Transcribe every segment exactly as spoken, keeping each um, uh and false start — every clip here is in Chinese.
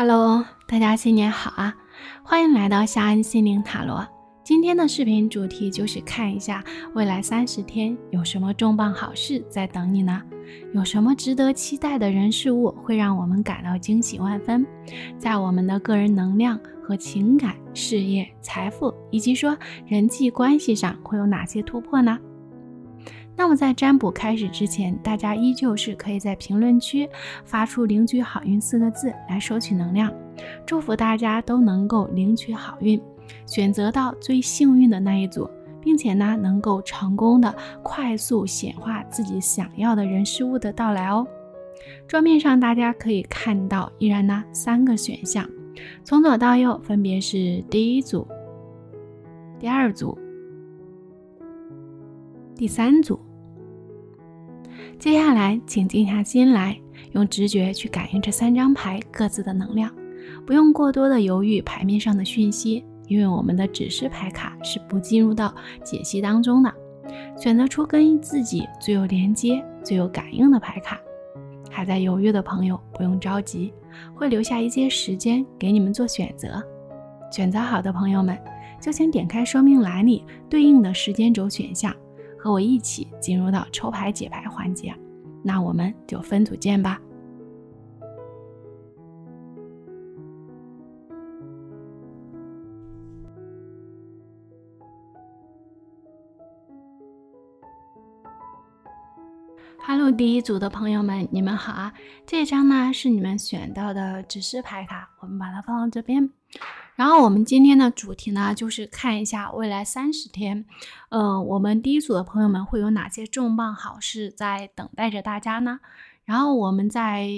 Hello， 大家新年好啊！欢迎来到夏安心灵塔罗。今天的视频主题就是看一下未来三十天有什么重磅好事在等你呢？有什么值得期待的人事物会让我们感到惊喜万分？在我们的个人能量和情感、事业、财富以及说人际关系上会有哪些突破呢？ 那么在占卜开始之前，大家依旧是可以在评论区发出“领取好运”四个字来收取能量。祝福大家都能够领取好运，选择到最幸运的那一组，并且呢能够成功的快速显化自己想要的人事物的到来哦。桌面上大家可以看到，依然呢三个选项，从左到右分别是第一组、第二组、第三组。 接下来，请静下心来，用直觉去感应这三张牌各自的能量，不用过多的犹豫牌面上的讯息，因为我们的指示牌卡是不进入到解析当中的。选择出跟自己最有连接、最有感应的牌卡。还在犹豫的朋友不用着急，会留下一些时间给你们做选择。选择好的朋友们，就请点开说明栏里对应的时间轴选项。 和我一起进入到抽牌解牌环节，那我们就分组见吧。Hello， 第一组的朋友们，你们好啊！这张呢是你们选到的指示牌卡，我们把它放到这边。 然后我们今天的主题呢，就是看一下未来三十天，呃，我们第一组的朋友们会有哪些重磅好事在等待着大家呢？然后我们再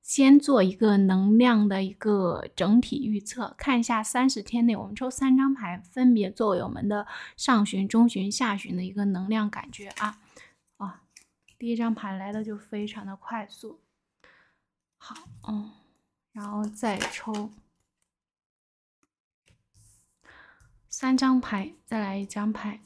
先做一个能量的一个整体预测，看一下三十天内我们抽三张牌，分别作为我们的上旬、中旬、下旬的一个能量感觉啊。哇、哦，第一张牌来的就非常的快速，好，嗯，然后再抽。 三张牌，再来一张牌。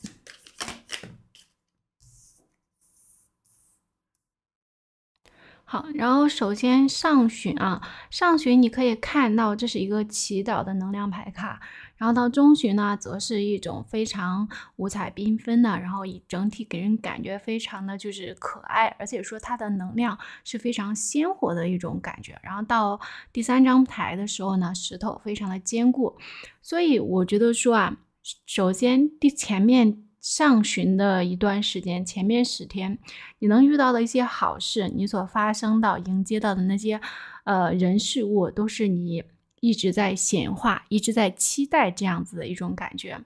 好，然后首先上旬啊，上旬你可以看到这是一个祈祷的能量牌卡，然后到中旬呢，则是一种非常五彩缤纷的，然后以整体给人感觉非常的就是可爱，而且说它的能量是非常鲜活的一种感觉。然后到第三张牌的时候呢，石头非常的坚固，所以我觉得说啊，首先第前面。 上旬的一段时间，前面十天，你能遇到的一些好事，你所发生到、迎接到的那些，呃，人事物，都是你一直在显化、一直在期待这样子的一种感觉。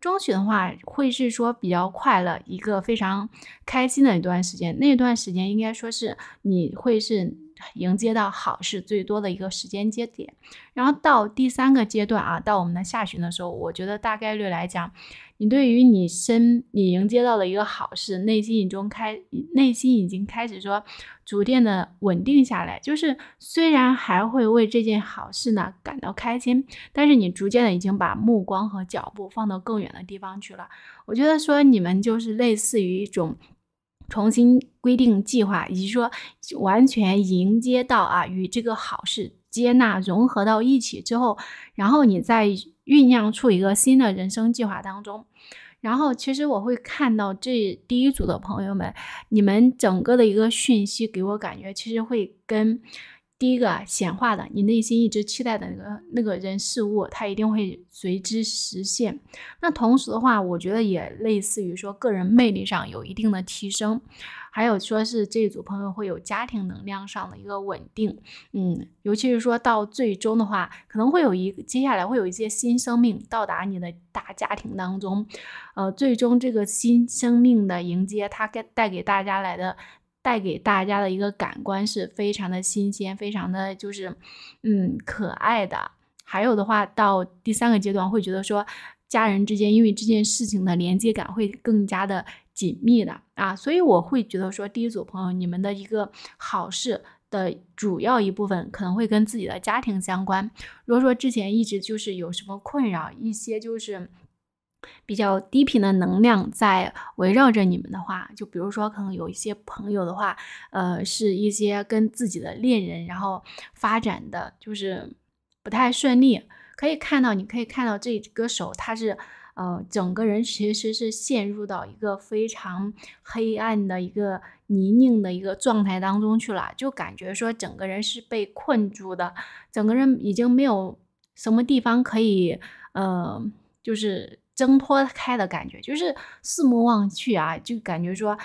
中旬的话，会是说比较快乐，一个非常开心的一段时间。那段时间应该说是你会是。 迎接到好事最多的一个时间节点，然后到第三个阶段啊，到我们的下旬的时候，我觉得大概率来讲，你对于你身你迎接到的一个好事，内心已经开内心已经开始说逐渐的稳定下来，就是虽然还会为这件好事呢感到开心，但是你逐渐的已经把目光和脚步放到更远的地方去了。我觉得说你们就是类似于一种。 重新规定计划，以及说完全迎接到啊，与这个好事接纳融合到一起之后，然后你再酝酿出一个新的人生计划当中。然后其实我会看到这第一组的朋友们，你们整个的一个讯息给我感觉，其实会跟第一个显化的你内心一直期待的那个那个人事物，它一定会随之实现。那同时的话，我觉得也类似于说个人魅力上有一定的提升，还有说是这一组朋友会有家庭能量上的一个稳定，嗯，尤其是说到最终的话，可能会有一接下来会有一些新生命到达你的大家庭当中，呃，最终这个新生命的迎接，它该带给大家来的。 带给大家的一个感官是非常的新鲜，非常的就是，嗯，可爱的。还有的话，到第三个阶段会觉得说，家人之间因为这件事情的连接感会更加的紧密的啊，所以我会觉得说，第一组朋友你们的一个好事的主要一部分可能会跟自己的家庭相关。如果说之前一直就是有什么困扰，一些就是。 比较低频的能量在围绕着你们的话，就比如说可能有一些朋友的话，呃，是一些跟自己的恋人然后发展的，就是不太顺利。可以看到，你可以看到这个手，他是呃整个人其实是陷入到一个非常黑暗的一个泥泞的一个状态当中去了，就感觉说整个人是被困住的，整个人已经没有什么地方可以呃就是挣脱开的感觉，就是四目望去啊，就感觉说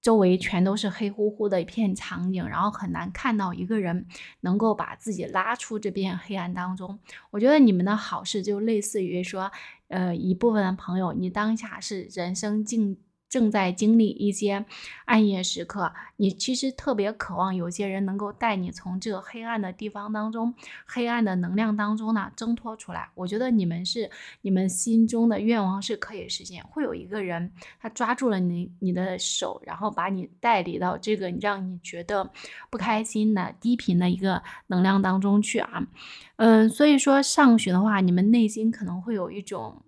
周围全都是黑乎乎的一片场景，然后很难看到一个人能够把自己拉出这片黑暗当中。我觉得你们的好事就类似于说，呃，一部分的朋友，你当下是人生境。正在经历一些暗夜时刻，你其实特别渴望有些人能够带你从这个黑暗的地方当中，黑暗的能量当中呢挣脱出来。我觉得你们是你们心中的愿望是可以实现，会有一个人他抓住了你你的手，然后把你带离到这个让你觉得不开心的低频的一个能量当中去啊。嗯，所以说上旬的话，你们内心可能会有一种，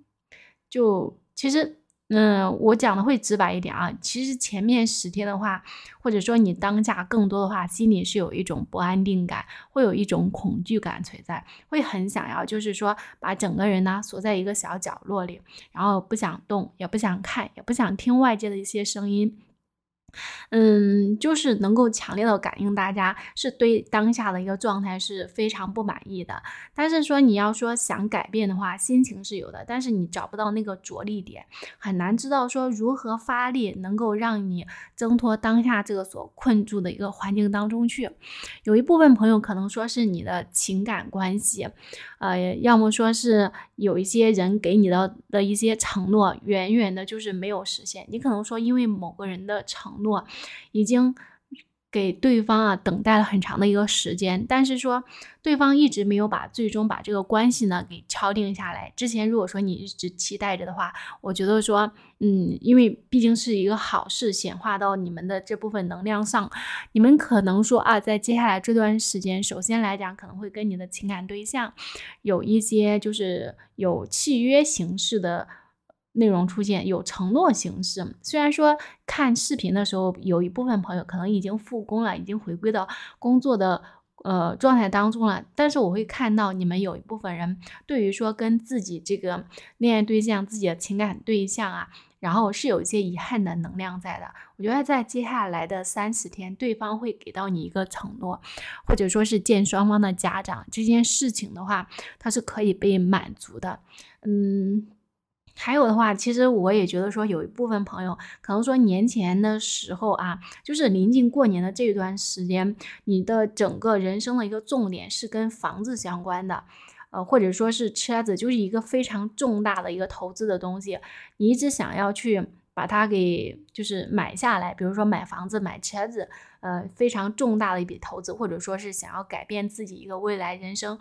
就其实嗯，我讲的会直白一点啊。其实前面十天的话，或者说你当下更多的话，心里是有一种不安定感，会有一种恐惧感存在，会很想要就是说把整个人呢锁在一个小角落里，然后不想动，也不想看，也不想听外界的一些声音。嗯，就是能够强烈的感应大家是对当下的一个状态是非常不满意的，但是说你要说想改变的话，心情是有的，但是你找不到那个着力点，很难知道说如何发力能够让你挣脱当下这个所困住的一个环境当中去。有一部分朋友可能说是你的情感关系，呃，要么说是有一些人给你的的一些承诺，远远的就是没有实现，你可能说因为某个人的承诺已经给对方啊等待了很长的一个时间，但是说对方一直没有把最终把这个关系呢给敲定下来。之前如果说你一直期待着的话，我觉得说嗯，因为毕竟是一个好事显化到你们的这部分能量上，你们可能说啊，在接下来这段时间，首先来讲可能会跟你的情感对象有一些就是有契约形式的内容出现，有承诺形式。虽然说看视频的时候，有一部分朋友可能已经复工了，已经回归到工作的呃状态当中了，但是我会看到你们有一部分人对于说跟自己这个恋爱对象、自己的情感对象啊，然后是有一些遗憾的能量在的。我觉得在接下来的三十天，对方会给到你一个承诺，或者说是见双方的家长，这件事情的话，它是可以被满足的。嗯。还有的话，其实我也觉得说有一部分朋友可能说年前的时候啊，就是临近过年的这段时间，你的整个人生的一个重点是跟房子相关的，呃，或者说是车子，就是一个非常重大的一个投资的东西，你一直想要去把它给就是买下来，比如说买房子、买车子，呃，非常重大的一笔投资，或者说是想要改变自己一个未来人生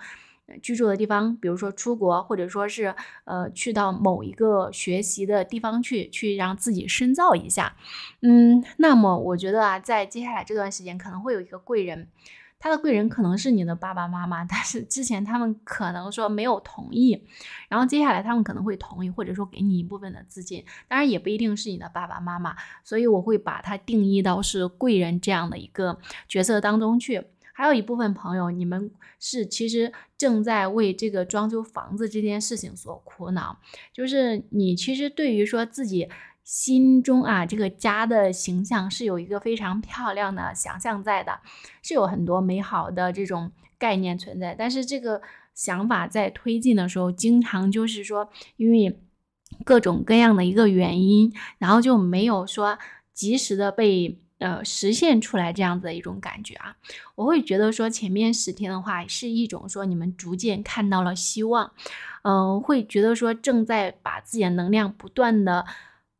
居住的地方，比如说出国，或者说是呃去到某一个学习的地方去去让自己深造一下。嗯，那么我觉得啊，在接下来这段时间可能会有一个贵人，他的贵人可能是你的爸爸妈妈，但是之前他们可能说没有同意，然后接下来他们可能会同意，或者说给你一部分的资金，当然也不一定是你的爸爸妈妈，所以我会把它定义到是贵人这样的一个角色当中去。还有一部分朋友，你们是其实正在为这个装修房子这件事情所苦恼，就是你其实对于说自己心中啊这个家的形象是有一个非常漂亮的想象在的，是有很多美好的这种概念存在，但是这个想法在推进的时候，经常就是说因为各种各样的一个原因，然后就没有说及时的被呃，实现出来这样子的一种感觉啊。我会觉得说前面十天的话是一种说你们逐渐看到了希望，嗯、呃，会觉得说正在把自己的能量不断的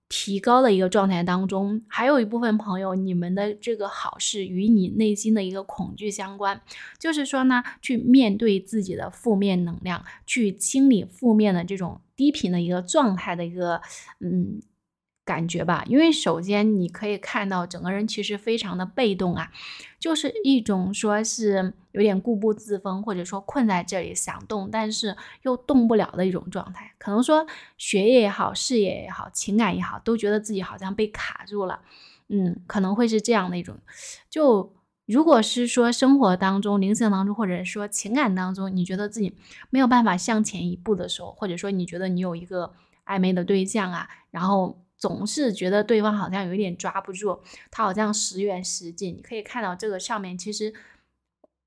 提高的一个状态当中。还有一部分朋友，你们的这个好事与你内心的一个恐惧相关，就是说呢去面对自己的负面能量，去清理负面的这种低频的一个状态的一个嗯感觉吧。因为首先你可以看到整个人其实非常的被动啊，就是一种说是有点固步自封，或者说困在这里想动但是又动不了的一种状态。可能说学业也好，事业也好，情感也好，都觉得自己好像被卡住了，嗯，可能会是这样的一种，就如果是说生活当中、灵性当中，或者说情感当中，你觉得自己没有办法向前一步的时候，或者说你觉得你有一个暧昧的对象啊，然后总是觉得对方好像有一点抓不住，他好像十远十近。你可以看到这个上面，其实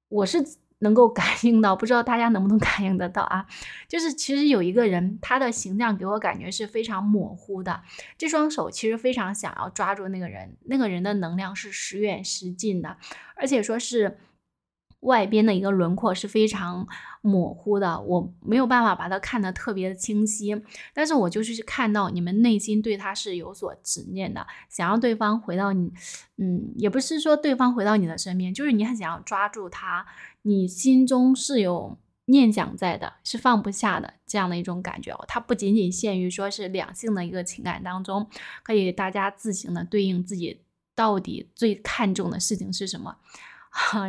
我是能够感应到，不知道大家能不能感应得到啊？就是其实有一个人，他的形象给我感觉是非常模糊的，这双手其实非常想要抓住那个人，那个人的能量是时远时近的，而且说是外边的一个轮廓是非常模糊的，我没有办法把它看得特别的清晰，但是我就是看到你们内心对他是有所执念的，想让对方回到你，嗯，也不是说对方回到你的身边，就是你很想要抓住他，你心中是有念想在的，是放不下的，这样的一种感觉。它不仅仅限于说是两性的一个情感当中，可以大家自行的对应自己到底最看重的事情是什么。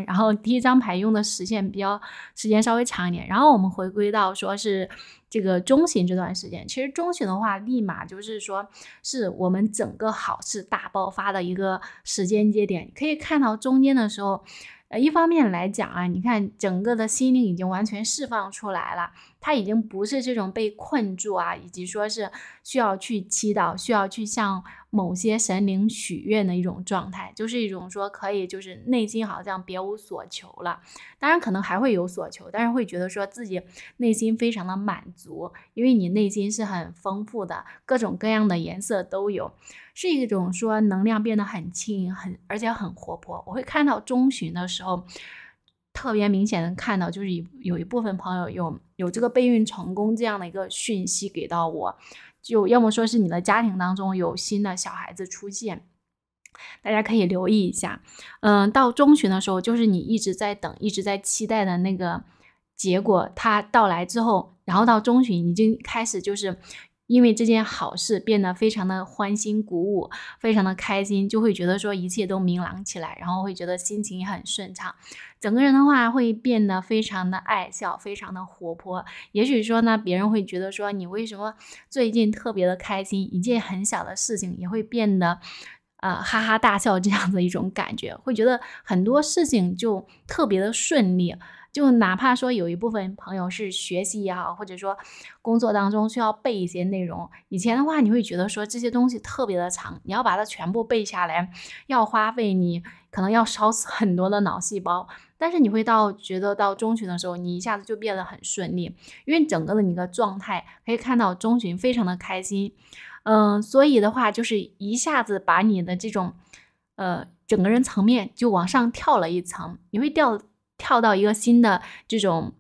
然后第一张牌用的时间比较时间稍微长一点，然后我们回归到说是这个中旬这段时间，其实中旬的话立马就是说是我们整个好事大爆发的一个时间节点。可以看到中间的时候，呃，一方面来讲啊，你看整个的心灵已经完全释放出来了，它已经不是这种被困住啊，以及说是需要去祈祷、需要去向某些神灵许愿的一种状态，就是一种说可以就是内心好像别无所求了。当然可能还会有所求，但是会觉得说自己内心非常的满足，因为你内心是很丰富的，各种各样的颜色都有，是一种说能量变得很轻盈，很而且很活泼。我会看到中旬的时候特别明显的看到，就是有一部分朋友有有这个备孕成功这样的一个讯息给到我，就要么说是你的家庭当中有新的小孩子出现，大家可以留意一下。嗯，到中旬的时候，就是你一直在等、一直在期待的那个结果它到来之后，然后到中旬已经开始就是因为这件好事变得非常的欢欣鼓舞，非常的开心，就会觉得说一切都明朗起来，然后会觉得心情也很顺畅，整个人的话会变得非常的爱笑，非常的活泼。也许说呢，别人会觉得说你为什么最近特别的开心，一件很小的事情也会变得呃，哈哈大笑，这样的一种感觉，会觉得很多事情就特别的顺利。就哪怕说有一部分朋友是学习也好，或者说工作当中需要背一些内容，以前的话你会觉得说这些东西特别的长，你要把它全部背下来，要花费你可能要烧死很多的脑细胞，但是你会到觉得到中旬的时候，你一下子就变得很顺利，因为整个的你的状态可以看到中旬非常的开心。嗯，所以的话就是一下子把你的这种呃整个人层面就往上跳了一层，你会掉跳到一个新的这种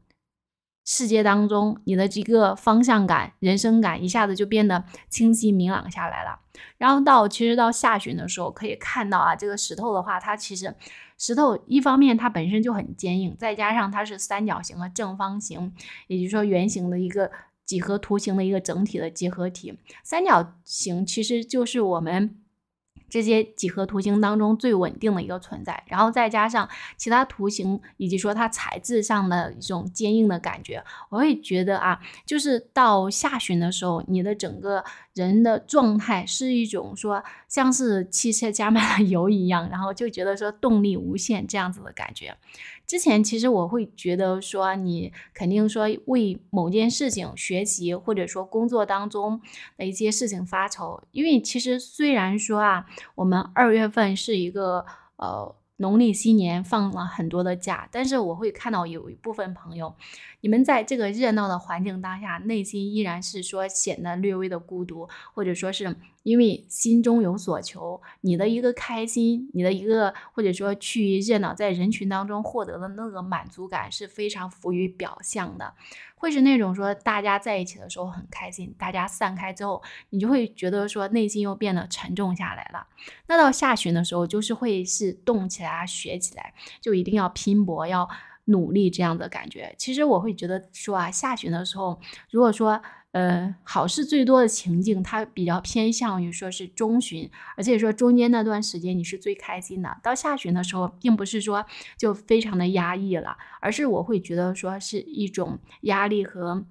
世界当中，你的这个方向感、人生感一下子就变得清晰明朗下来了。然后到其实到下旬的时候，可以看到啊，这个石头的话，它其实石头一方面它本身就很坚硬，再加上它是三角形和正方形，也就是说圆形的一个几何图形的一个整体的结合体。三角形其实就是我们这些几何图形当中最稳定的一个存在，然后再加上其他图形以及说它材质上的一种坚硬的感觉，我会觉得啊，就是到下旬的时候，你的整个人的状态是一种说像是汽车加满了油一样，然后就觉得说动力无限这样子的感觉。之前其实我会觉得说你肯定说为某件事情学习或者说工作当中的一些事情发愁，因为其实虽然说啊，我们二月份是一个呃农历新年放了很多的假，但是我会看到有一部分朋友，你们在这个热闹的环境当下，内心依然是说显得略微的孤独，或者说是因为心中有所求，你的一个开心，你的一个或者说去热闹在人群当中获得的那个满足感是非常浮于表象的，会是那种说大家在一起的时候很开心，大家散开之后你就会觉得说内心又变得沉重下来了。那到下旬的时候就是会是动起来啊，学起来，就一定要拼搏，要努力这样的感觉。其实我会觉得说啊，下旬的时候如果说呃，好事最多的情境，它比较偏向于说是中旬，而且说中间那段时间你是最开心的。到下旬的时候，并不是说就非常的压抑了，而是我会觉得说是一种压力和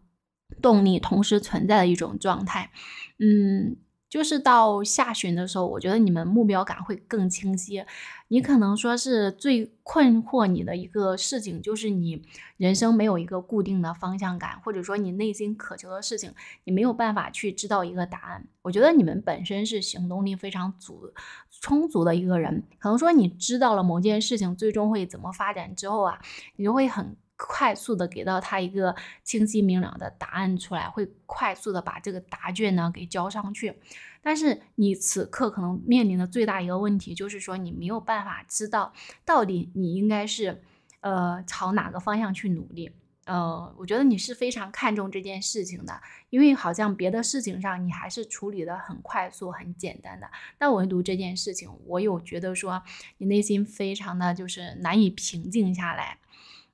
动力同时存在的一种状态。嗯，就是到下旬的时候，我觉得你们目标感会更清晰。你可能说是最困惑你的一个事情，就是你人生没有一个固定的方向感，或者说你内心渴求的事情，你没有办法去知道一个答案。我觉得你们本身是行动力非常足、充足的一个人，可能说你知道了某件事情最终会怎么发展之后啊，你就会很快速的给到他一个清晰明了的答案出来，会快速的把这个答卷呢给交上去。但是你此刻可能面临的最大一个问题就是说，你没有办法知道到底你应该是呃朝哪个方向去努力。呃，我觉得你是非常看重这件事情的，因为好像别的事情上你还是处理的很快速很简单的，但唯独这件事情，我有觉得说你内心非常的就是难以平静下来。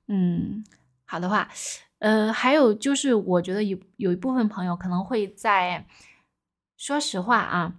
嗯，好的话，呃，还有就是我觉得有有一部分朋友可能会在，说实话啊，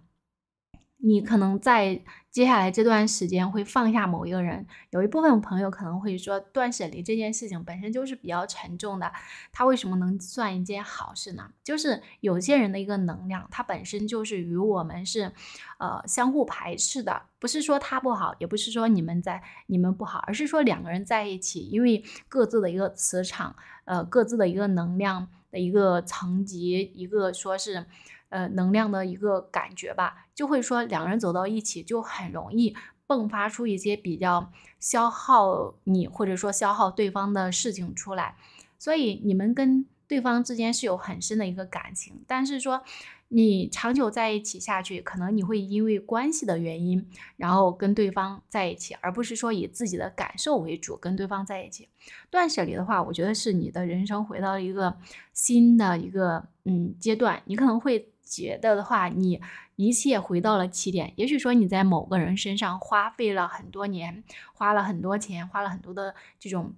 你可能在接下来这段时间会放下某一个人，有一部分朋友可能会说断舍离这件事情本身就是比较沉重的，它为什么能算一件好事呢？就是有些人的一个能量，它本身就是与我们是呃相互排斥的，不是说他不好，也不是说你们在你们不好，而是说两个人在一起，因为各自的一个磁场，呃各自的一个能量的一个层级，一个说是呃能量的一个感觉吧，就会说两个人走到一起就很容易迸发出一些比较消耗你或者说消耗对方的事情出来，所以你们跟对方之间是有很深的一个感情，但是说你长久在一起下去，可能你会因为关系的原因然后跟对方在一起，而不是说以自己的感受为主跟对方在一起。断舍离的话，我觉得是你的人生回到一个新的一个嗯阶段，你可能会觉得的话，你一切回到了起点。也许说你在某个人身上花费了很多年，花了很多钱，花了很多的这种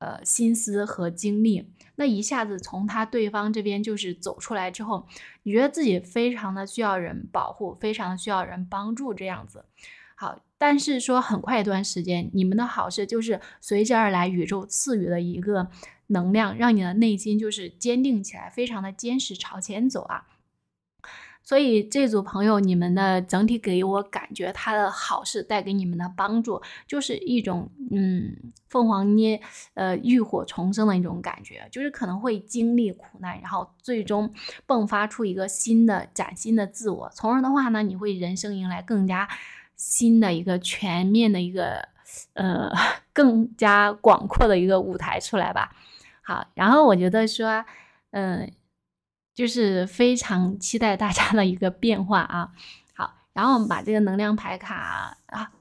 呃心思和精力，那一下子从他对方这边就是走出来之后，你觉得自己非常的需要人保护，非常的需要人帮助这样子。好，但是说很快一段时间，你们的好事就是随之而来，宇宙赐予的一个能量，让你的内心就是坚定起来，非常的坚实朝前走啊。所以这组朋友，你们的整体给我感觉，他的好事带给你们的帮助，就是一种嗯凤凰涅呃浴火重生的一种感觉，就是可能会经历苦难，然后最终迸发出一个新的崭新的自我，从而的话呢，你会人生迎来更加新的一个全面的一个呃更加广阔的一个舞台出来吧。好，然后我觉得说嗯。呃就是非常期待大家的一个变化啊。好，然后我们把这个能量牌卡啊，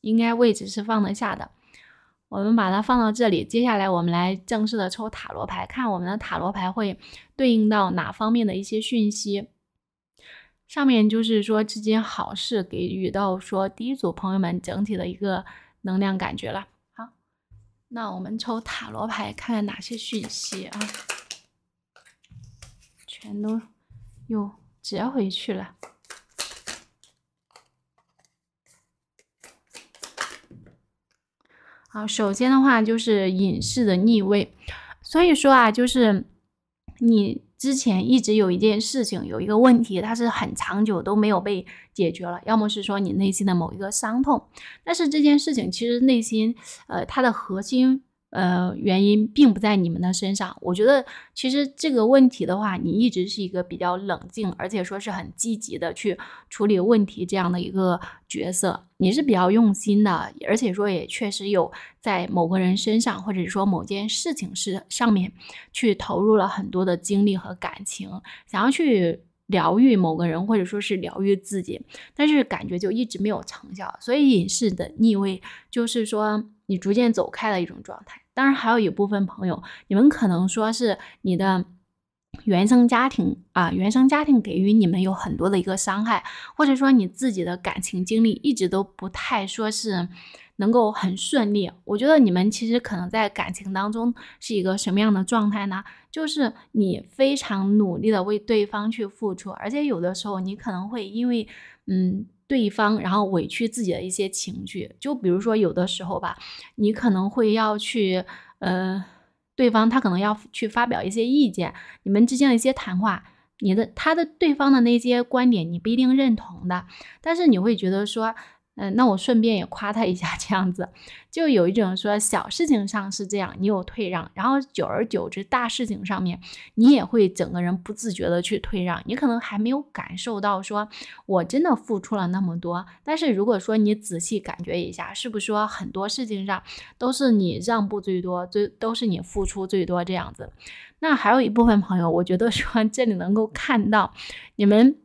应该位置是放得下的，我们把它放到这里。接下来我们来正式的抽塔罗牌，看我们的塔罗牌会对应到哪方面的一些讯息。上面就是说这件好事给予到说第一组朋友们整体的一个能量感觉了。好，那我们抽塔罗牌看看哪些讯息啊，全都又折回去了。好，首先的话就是隐士的逆位，所以说啊，就是你之前一直有一件事情，有一个问题，它是很长久都没有被解决了，要么是说你内心的某一个伤痛，但是这件事情其实内心呃它的核心呃，原因并不在你们的身上。我觉得其实这个问题的话，你一直是一个比较冷静，而且说是很积极的去处理问题这样的一个角色，你是比较用心的，而且说也确实有在某个人身上，或者说某件事情是上面去投入了很多的精力和感情，想要去疗愈某个人，或者说是疗愈自己，但是感觉就一直没有成效。所以隐士的逆位就是说你逐渐走开的一种状态。当然还有一部分朋友，你们可能说是你的原生家庭啊，原生家庭给予你们有很多的一个伤害，或者说你自己的感情经历一直都不太说是能够很顺利。我觉得你们其实可能在感情当中是一个什么样的状态呢？就是你非常努力的为对方去付出，而且有的时候你可能会因为嗯对方然后委屈自己的一些情绪，就比如说有的时候吧，你可能会要去呃对方他可能要去发表一些意见，你们之间的一些谈话，你的他的对方的那些观点你不一定认同的，但是你会觉得说，嗯、呃，那我顺便也夸他一下，这样子就有一种说小事情上是这样，你有退让，然后久而久之大事情上面你也会整个人不自觉的去退让，你可能还没有感受到说我真的付出了那么多，但是如果说你仔细感觉一下，是不是说很多事情上都是你让步最多，最都是你付出最多这样子。那还有一部分朋友，我觉得说这里能够看到你们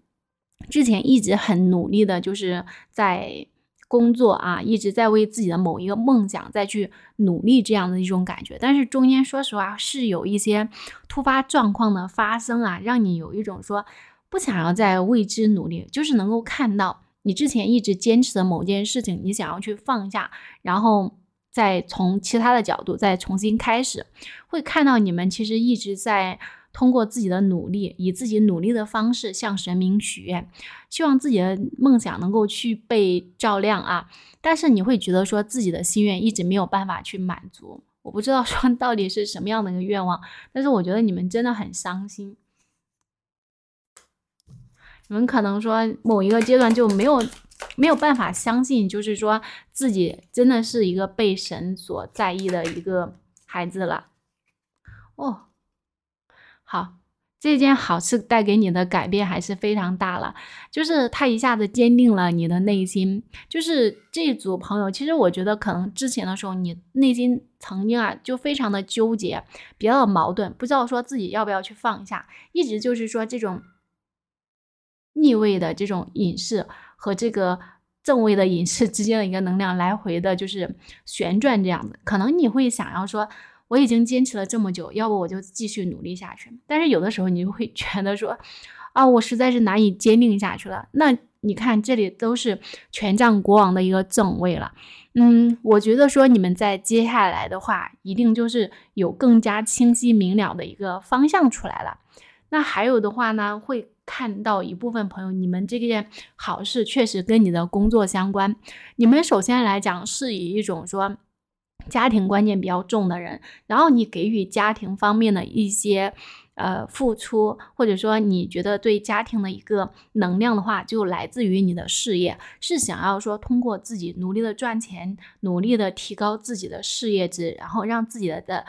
之前一直很努力的就是在工作啊，一直在为自己的某一个梦想再去努力这样的一种感觉，但是中间说实话是有一些突发状况的发生啊，让你有一种说不想要再为之努力，就是能够看到你之前一直坚持的某件事情你想要去放下，然后再从其他的角度再重新开始，会看到你们其实一直在通过自己的努力，以自己努力的方式向神明许愿，希望自己的梦想能够去被照亮啊，但是你会觉得说自己的心愿一直没有办法去满足，我不知道说到底是什么样的一个愿望，但是我觉得你们真的很伤心。你们可能说某一个阶段就没有没有办法相信，就是说自己真的是一个被神所在意的一个孩子了。哦，好，这件好事带给你的改变还是非常大了，就是它一下子坚定了你的内心。就是这组朋友，其实我觉得可能之前的时候你内心曾经啊就非常的纠结，比较矛盾，不知道说自己要不要去放下，一直就是说这种逆位的这种隐士和这个正位的隐士之间的一个能量来回的就是旋转这样子。可能你会想要说我已经坚持了这么久，要不我就继续努力下去，但是有的时候你就会觉得说啊，我实在是难以坚定下去了。那你看这里都是权杖国王的一个正位了，嗯，我觉得说你们在接下来的话一定就是有更加清晰明了的一个方向出来了。那还有的话呢，会看到一部分朋友，你们这件好事确实跟你的工作相关。你们首先来讲是以一种说家庭观念比较重的人，然后你给予家庭方面的一些呃付出，或者说你觉得对家庭的一个能量的话，就来自于你的事业，是想要说通过自己努力的赚钱，努力的提高自己的事业值，然后让自己的的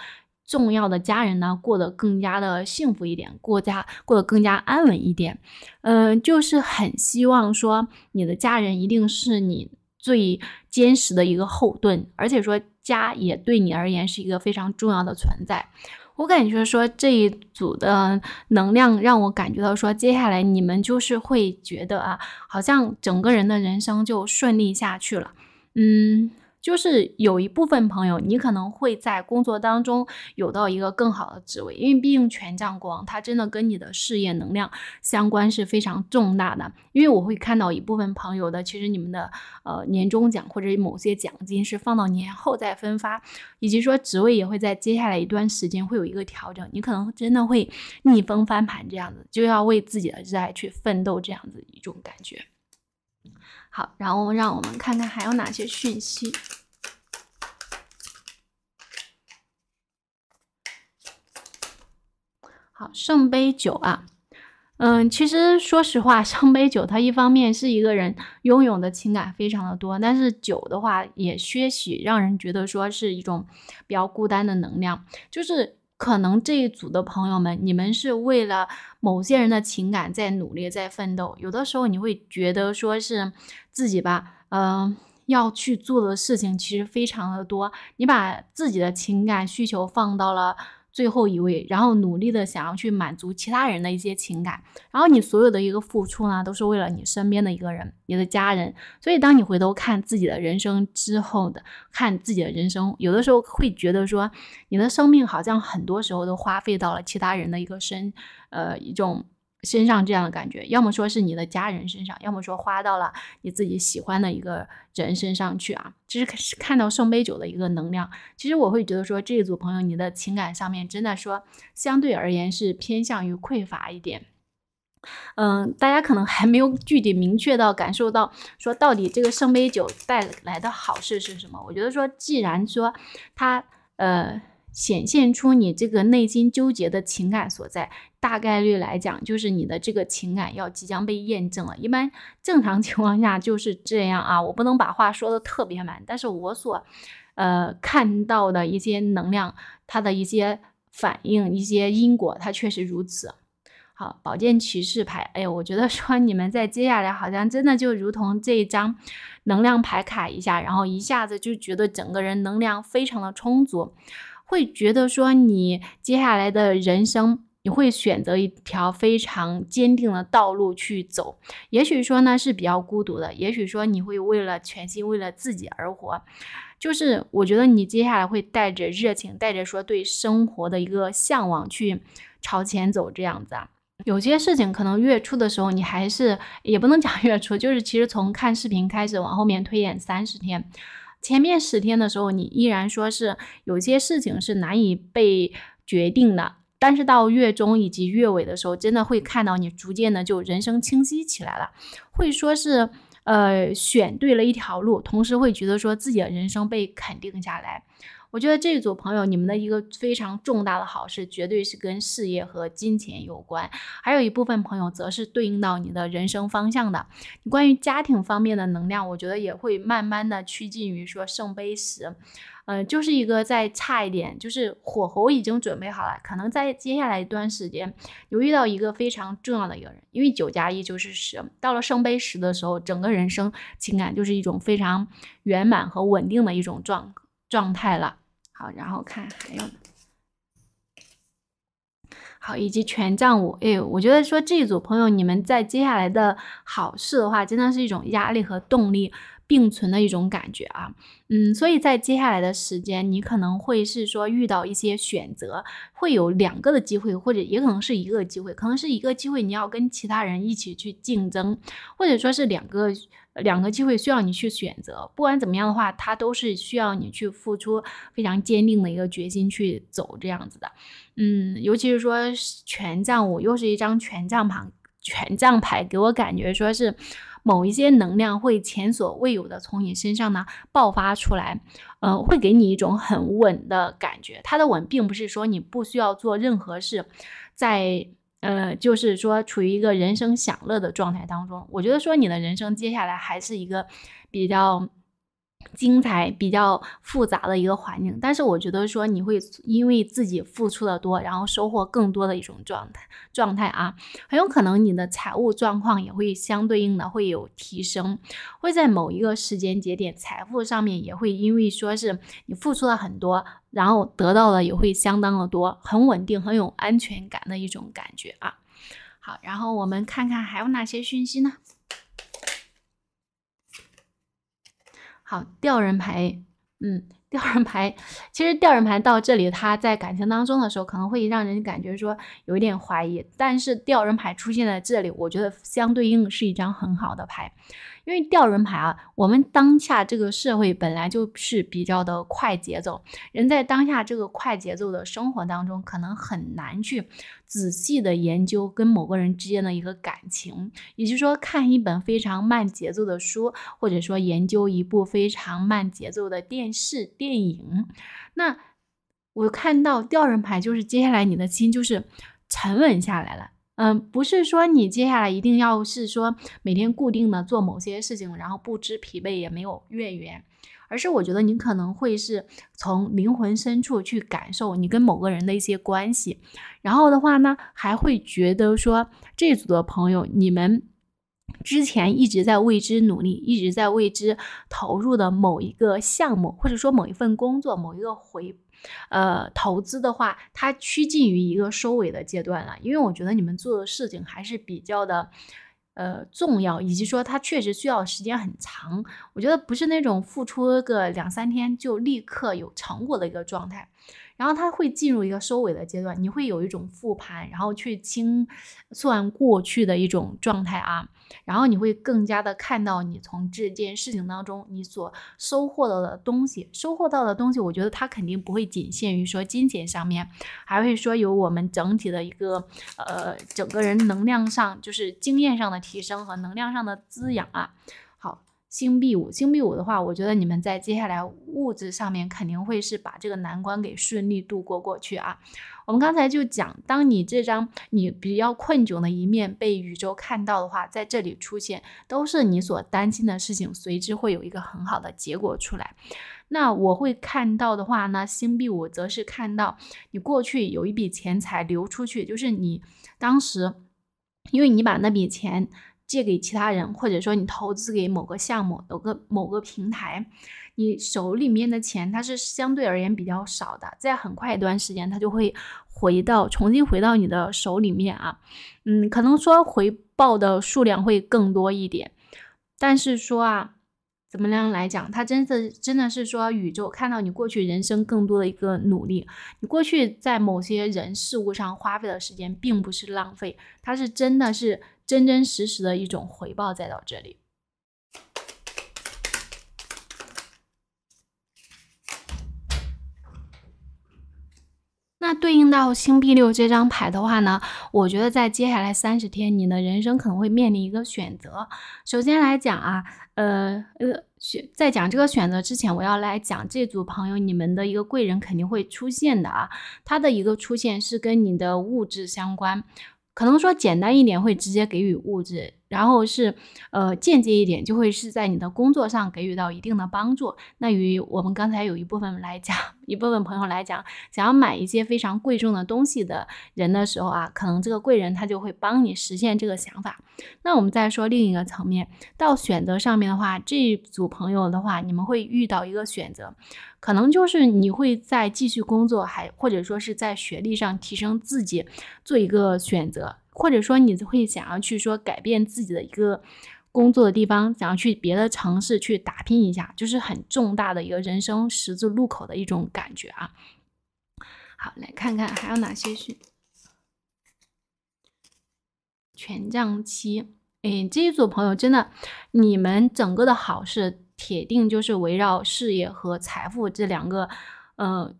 重要的家人呢过得更加的幸福一点，过家过得更加安稳一点。嗯、呃，就是很希望说你的家人一定是你最坚实的一个后盾，而且说家也对你而言是一个非常重要的存在。我感觉说这一组的能量让我感觉到说接下来你们就是会觉得啊，好像整个人的人生就顺利下去了。嗯，就是有一部分朋友你可能会在工作当中有到一个更好的职位，因为毕竟权杖国王它真的跟你的事业能量相关是非常重大的。因为我会看到一部分朋友的其实你们的呃年终奖或者某些奖金是放到年后再分发，以及说职位也会在接下来一段时间会有一个调整，你可能真的会逆风翻盘这样子，就要为自己的热爱去奋斗这样子一种感觉。好，然后让我们看看还有哪些讯息。好，圣杯九啊，嗯，其实说实话，圣杯九它一方面是一个人拥有的情感非常的多，但是九的话也些许让人觉得说是一种比较孤单的能量，就是可能这一组的朋友们，你们是为了某些人的情感在努力在奋斗，有的时候你会觉得说是自己吧，嗯、呃，要去做的事情其实非常的多，你把自己的情感需求放到了最后一位，然后努力的想要去满足其他人的一些情感，然后你所有的一个付出呢都是为了你身边的一个人，你的家人。所以当你回头看自己的人生之后的看自己的人生，有的时候会觉得说你的生命好像很多时候都花费到了其他人的一个身呃一种身上这样的感觉，要么说是你的家人身上，要么说花到了你自己喜欢的一个人身上去啊。这是看到圣杯九的一个能量。其实我会觉得说这一组朋友你的情感上面真的说相对而言是偏向于匮乏一点。嗯，大家可能还没有具体明确到感受到说到底这个圣杯九带来的好事是什么。我觉得说既然说它呃显现出你这个内心纠结的情感所在。大概率来讲，就是你的这个情感要即将被验证了。一般正常情况下就是这样啊，我不能把话说的特别满，但是我所呃看到的一些能量，它的一些反应、一些因果，它确实如此。好，宝剑骑士牌，哎呦，我觉得说你们在接下来好像真的就如同这一张能量牌卡一下，然后一下子就觉得整个人能量非常的充足，会觉得说你接下来的人生你会选择一条非常坚定的道路去走，也许说呢是比较孤独的，也许说你会为了全心为了自己而活，就是我觉得你接下来会带着热情，带着说对生活的一个向往去朝前走这样子啊。有些事情可能月初的时候你还是，也不能讲月初，就是其实从看视频开始往后面推演三十天，前面十天的时候你依然说是有些事情是难以被决定的，但是到月中以及月尾的时候，真的会看到你逐渐的就人生清晰起来了，会说是呃选对了一条路，同时会觉得说自己的人生被肯定下来。我觉得这组朋友你们的一个非常重大的好事绝对是跟事业和金钱有关，还有一部分朋友则是对应到你的人生方向的。你关于家庭方面的能量，我觉得也会慢慢的趋近于说圣杯十，呃，就是一个再差一点，就是火候已经准备好了，可能在接下来一段时间有遇到一个非常重要的一个人，因为九加一就是十，到了圣杯十的时候，整个人生情感就是一种非常圆满和稳定的一种状状态了。好，然后看还有，好，以及权杖五。哎，我觉得说这一组朋友你们在接下来的好事的话，真的是一种压力和动力并存的一种感觉啊。嗯，所以在接下来的时间，你可能会是说遇到一些选择，会有两个的机会，或者也可能是一个机会，可能是一个机会你要跟其他人一起去竞争，或者说是两个两个机会需要你去选择。不管怎么样的话，它都是需要你去付出非常坚定的一个决心去走这样子的。嗯，尤其是说权杖五又是一张权杖牌，权杖牌给我感觉说是某一些能量会前所未有的从你身上呢爆发出来，呃，会给你一种很稳的感觉。它的稳并不是说你不需要做任何事，在呃，就是说处于一个人生享乐的状态当中。我觉得说你的人生接下来还是一个比较精彩、比较复杂的一个环境，但是我觉得说你会因为自己付出的多，然后收获更多的一种状态状态啊，很有可能你的财务状况也会相对应的会有提升，会在某一个时间节点，财富上面也会因为说是你付出了很多，然后得到的也会相当的多，很稳定，很有安全感的一种感觉啊。好，然后我们看看还有哪些讯息呢？好，吊人牌，嗯，吊人牌，其实吊人牌到这里，他在感情当中的时候，可能会让人感觉说有一点怀疑，但是吊人牌出现在这里，我觉得相对应是一张很好的牌。因为吊人牌啊，我们当下这个社会本来就是比较的快节奏，人在当下这个快节奏的生活当中，可能很难去仔细的研究跟某个人之间的一个感情，也就是说看一本非常慢节奏的书，或者说研究一部非常慢节奏的电视电影。那我看到吊人牌就是接下来你的心就是沉稳下来了。嗯，不是说你接下来一定要是说每天固定的做某些事情，然后不知疲惫也没有怨言，而是我觉得你可能会是从灵魂深处去感受你跟某个人的一些关系，然后的话呢，还会觉得说这组的朋友，你们之前一直在为之努力，一直在为之投入的某一个项目，或者说某一份工作，某一个回呃，投资的话，它趋近于一个收尾的阶段了。因为我觉得你们做的事情还是比较的呃重要，以及说它确实需要时间很长。我觉得不是那种付出个两三天就立刻有成果的一个状态，然后它会进入一个收尾的阶段，你会有一种复盘，然后去清算过去的一种状态啊，然后你会更加的看到你从这件事情当中你所收获到的东西，收获到的东西，我觉得它肯定不会仅限于说金钱上面，还会说有我们整体的一个呃整个人能量上，就是经验上的提升和能量上的滋养啊。好，星币五，星币五的话，我觉得你们在接下来物质上面肯定会是把这个难关给顺利度过过去啊。我们刚才就讲，当你这张你比较困窘的一面被宇宙看到的话，在这里出现，都是你所担心的事情，随之会有一个很好的结果出来。那我会看到的话呢，星币五则是看到你过去有一笔钱财流出去，就是你当时因为你把那笔钱借给其他人，或者说你投资给某个项目、有个某个平台，你手里面的钱它是相对而言比较少的，在很快一段时间它就会回到重新回到你的手里面啊。嗯，可能说回报的数量会更多一点，但是说啊，怎么样来讲，它真的真的是说宇宙看到你过去人生更多的一个努力，你过去在某些人事物上花费的时间并不是浪费，它是真的是真真实实的一种回报再到这里。那对应到星币六这张牌的话呢，我觉得在接下来三十天，你的人生可能会面临一个选择。首先来讲啊，呃呃，在讲这个选择之前，我要来讲这组朋友你们的一个贵人肯定会出现的啊，他的一个出现是跟你的物质相关。可能说简单一点会直接给予物质，然后是呃间接一点就会是在你的工作上给予到一定的帮助。那与我们刚才有一部分来讲，一部分朋友来讲，想要买一些非常贵重的东西的人的时候啊，可能这个贵人他就会帮你实现这个想法。那我们再说另一个层面，到选择上面的话，这组朋友的话，你们会遇到一个选择，可能就是你会在继续工作，还或者说是在学历上提升自己做一个选择，或者说你会想要去说改变自己的一个工作的地方，想要去别的城市去打拼一下，就是很重大的一个人生十字路口的一种感觉啊。好，来看看还有哪些是权杖七。哎，这一组朋友真的，你们整个的好事铁定就是围绕事业和财富这两个呃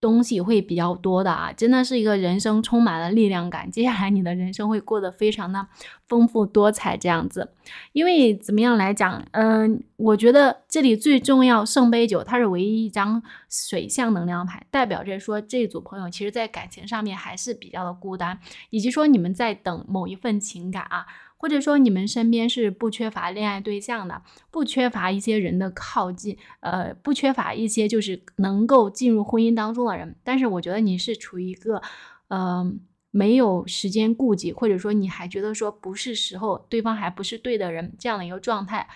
东西会比较多的啊，真的是一个人生充满了力量感，接下来你的人生会过得非常的丰富多彩这样子。因为怎么样来讲，嗯、呃，我觉得这里最重要，圣杯九它是唯一一张水象能量牌，代表着说这组朋友其实在感情上面还是比较的孤单，以及说你们在等某一份情感啊，或者说你们身边是不缺乏恋爱对象的，不缺乏一些人的靠近，呃，不缺乏一些就是能够进入婚姻当中的人，但是我觉得你是处于一个，嗯、呃，没有时间顾及，或者说你还觉得说不是时候，对方还不是对的人这样的一个状态，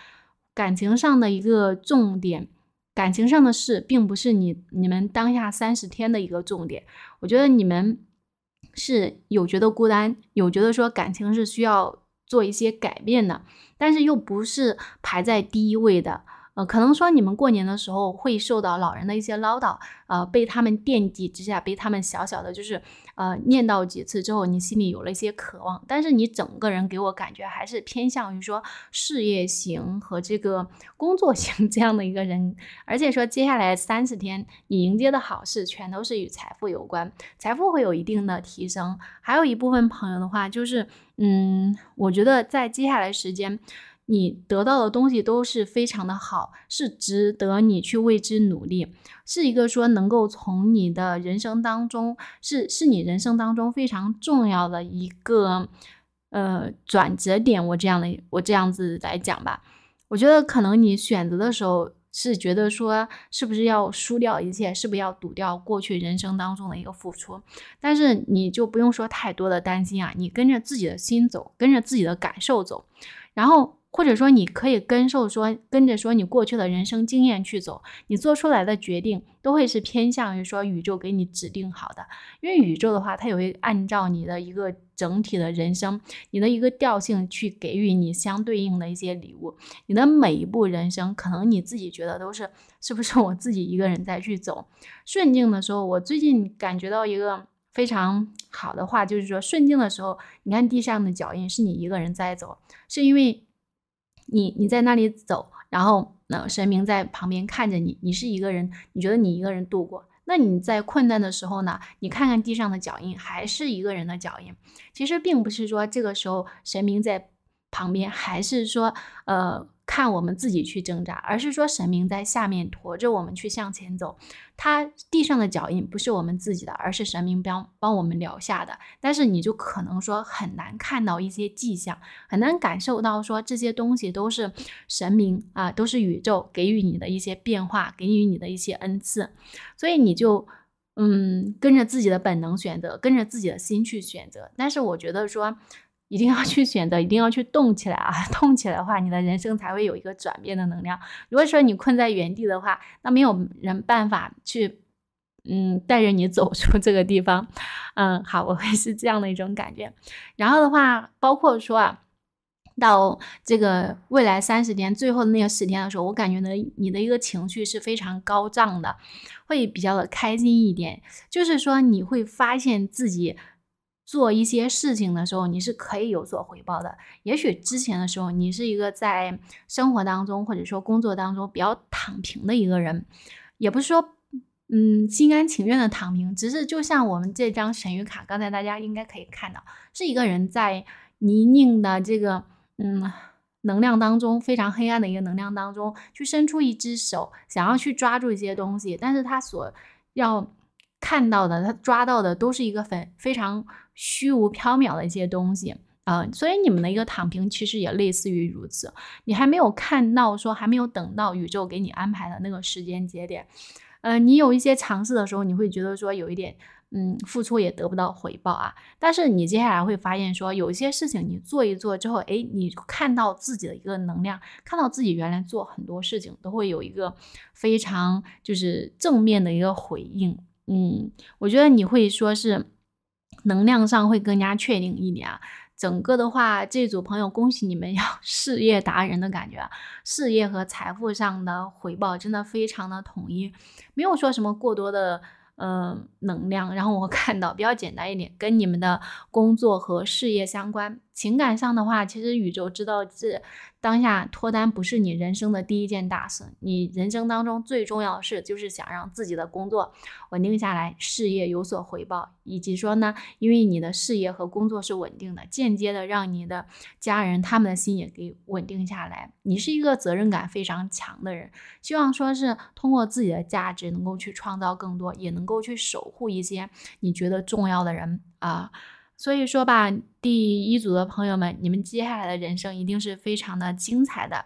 感情上的一个重点。感情上的事并不是你你们当下三十天的一个重点，我觉得你们是有觉得孤单，有觉得说感情是需要做一些改变的，但是又不是排在第一位的。呃，可能说你们过年的时候会受到老人的一些唠叨，呃，被他们惦记之下，被他们小小的就是呃念叨几次之后，你心里有了一些渴望，但是你整个人给我感觉还是偏向于说事业型和这个工作型这样的一个人，而且说接下来三十天你迎接的好事全都是与财富有关，财富会有一定的提升。还有一部分朋友的话，就是嗯，我觉得在接下来时间，你得到的东西都是非常的好，是值得你去为之努力，是一个说能够从你的人生当中，是是你人生当中非常重要的一个呃转折点。我这样的我这样子来讲吧，我觉得可能你选择的时候是觉得说是不是要输掉一切，是不是要赌掉过去人生当中的一个付出，但是你就不用说太多的担心啊，你跟着自己的心走，跟着自己的感受走，然后或者说你可以跟受说跟着说你过去的人生经验去走，你做出来的决定都会是偏向于说宇宙给你指定好的，因为宇宙的话它也会按照你的一个整体的人生，你的一个调性去给予你相对应的一些礼物。你的每一步人生可能你自己觉得都是是不是我自己一个人在去走。顺境的时候，我最近感觉到一个非常好的话，就是说顺境的时候你看地上的脚印是你一个人在走，是因为你你在那里走，然后呃神明在旁边看着你，你是一个人，你觉得你一个人度过。那你在困难的时候呢，你看看地上的脚印，还是一个人的脚印。其实并不是说这个时候神明在旁边，还是说呃看我们自己去挣扎，而是说神明在下面驮着我们去向前走。他地上的脚印不是我们自己的，而是神明帮帮我们留下的。但是你就可能说很难看到一些迹象，很难感受到说这些东西都是神明啊，都是宇宙给予你的一些变化，给予你的一些恩赐。所以你就嗯跟着自己的本能选择，跟着自己的心去选择。但是我觉得说，一定要去选择，一定要去动起来啊！动起来的话，你的人生才会有一个转变的能量。如果说你困在原地的话，那没有人办法去，嗯，带着你走出这个地方。嗯，好，我会是这样的一种感觉。然后的话，包括说啊，到这个未来三十天最后的那个十天的时候，我感觉呢，你的一个情绪是非常高涨的，会比较的开心一点。就是说，你会发现自己做一些事情的时候，你是可以有所回报的。也许之前的时候，你是一个在生活当中或者说工作当中比较躺平的一个人，也不是说嗯心甘情愿的躺平，只是就像我们这张神谕卡，刚才大家应该可以看到，是一个人在泥泞的这个嗯能量当中，非常黑暗的一个能量当中，去伸出一只手，想要去抓住一些东西，但是他所要看到的，他抓到的都是一个非非常虚无缥缈的一些东西啊、呃，所以你们的一个躺平其实也类似于如此，你还没有看到说，还没有等到宇宙给你安排的那个时间节点，呃，你有一些尝试的时候，你会觉得说有一点，嗯，付出也得不到回报啊，但是你接下来会发现说，有一些事情你做一做之后，哎，你看到自己的一个能量，看到自己原来做很多事情都会有一个非常就是正面的一个回应。嗯，我觉得你会说是能量上会更加确定一点啊。整个的话，这组朋友恭喜你们，要事业达人的感觉啊，事业和财富上的回报真的非常的统一，没有说什么过多的呃能量。然后我看到比较简单一点，跟你们的工作和事业相关。情感上的话，其实宇宙知道这当下脱单不是你人生的第一件大事，你人生当中最重要的事就是想让自己的工作稳定下来，事业有所回报，以及说呢，因为你的事业和工作是稳定的，间接的让你的家人他们的心也给稳定下来。你是一个责任感非常强的人，希望说是通过自己的价值能够去创造更多，也能够去守护一些你觉得重要的人啊、呃所以说吧，第一组的朋友们，你们接下来的人生一定是非常的精彩的。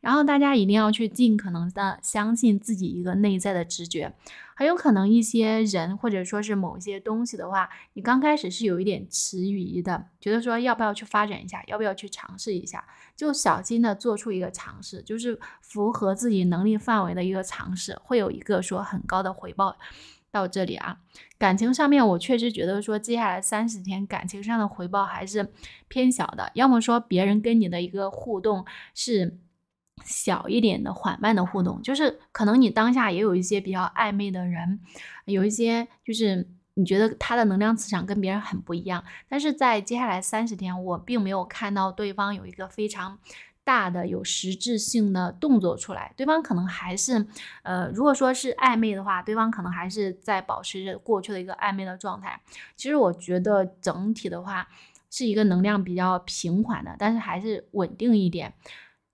然后大家一定要去尽可能的相信自己一个内在的直觉。很有可能一些人或者说是某些东西的话，你刚开始是有一点迟疑的，觉得说要不要去发展一下，要不要去尝试一下，就小心的做出一个尝试，就是符合自己能力范围的一个尝试，会有一个说很高的回报。到这里啊，感情上面我确实觉得说接下来三十天感情上的回报还是偏小的，要么说别人跟你的一个互动是小一点的缓慢的互动，就是可能你当下也有一些比较暧昧的人，有一些就是你觉得他的能量磁场跟别人很不一样，但是在接下来三十天我并没有看到对方有一个非常大的有实质性的动作出来，对方可能还是呃，如果说是暧昧的话，对方可能还是在保持着过去的一个暧昧的状态。其实我觉得整体的话是一个能量比较平缓的，但是还是稳定一点。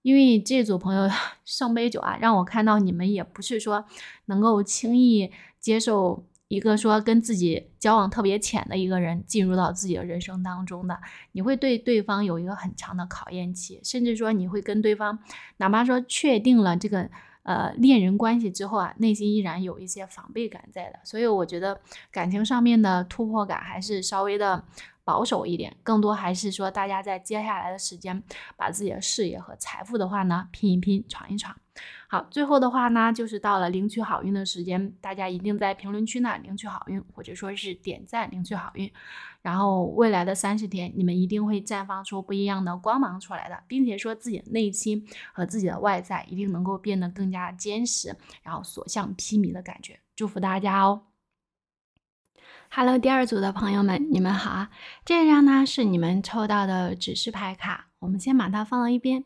因为这组朋友圣杯九啊，让我看到你们也不是说能够轻易接受一个说跟自己交往特别浅的一个人进入到自己的人生当中的，你会对对方有一个很长的考验期，甚至说你会跟对方哪怕说确定了这个呃恋人关系之后啊，内心依然有一些防备感在的。所以我觉得感情上面的突破感还是稍微的保守一点，更多还是说大家在接下来的时间把自己的事业和财富的话呢拼一拼，闯一闯。好，最后的话呢，就是到了领取好运的时间，大家一定在评论区呢领取好运，或者说是点赞领取好运。然后未来的三十天，你们一定会绽放出不一样的光芒出来的，并且说自己的内心和自己的外在一定能够变得更加坚实，然后所向披靡的感觉。祝福大家哦！Hello， 第二组的朋友们，你们好啊！这张呢是你们抽到的指示牌卡，我们先把它放到一边。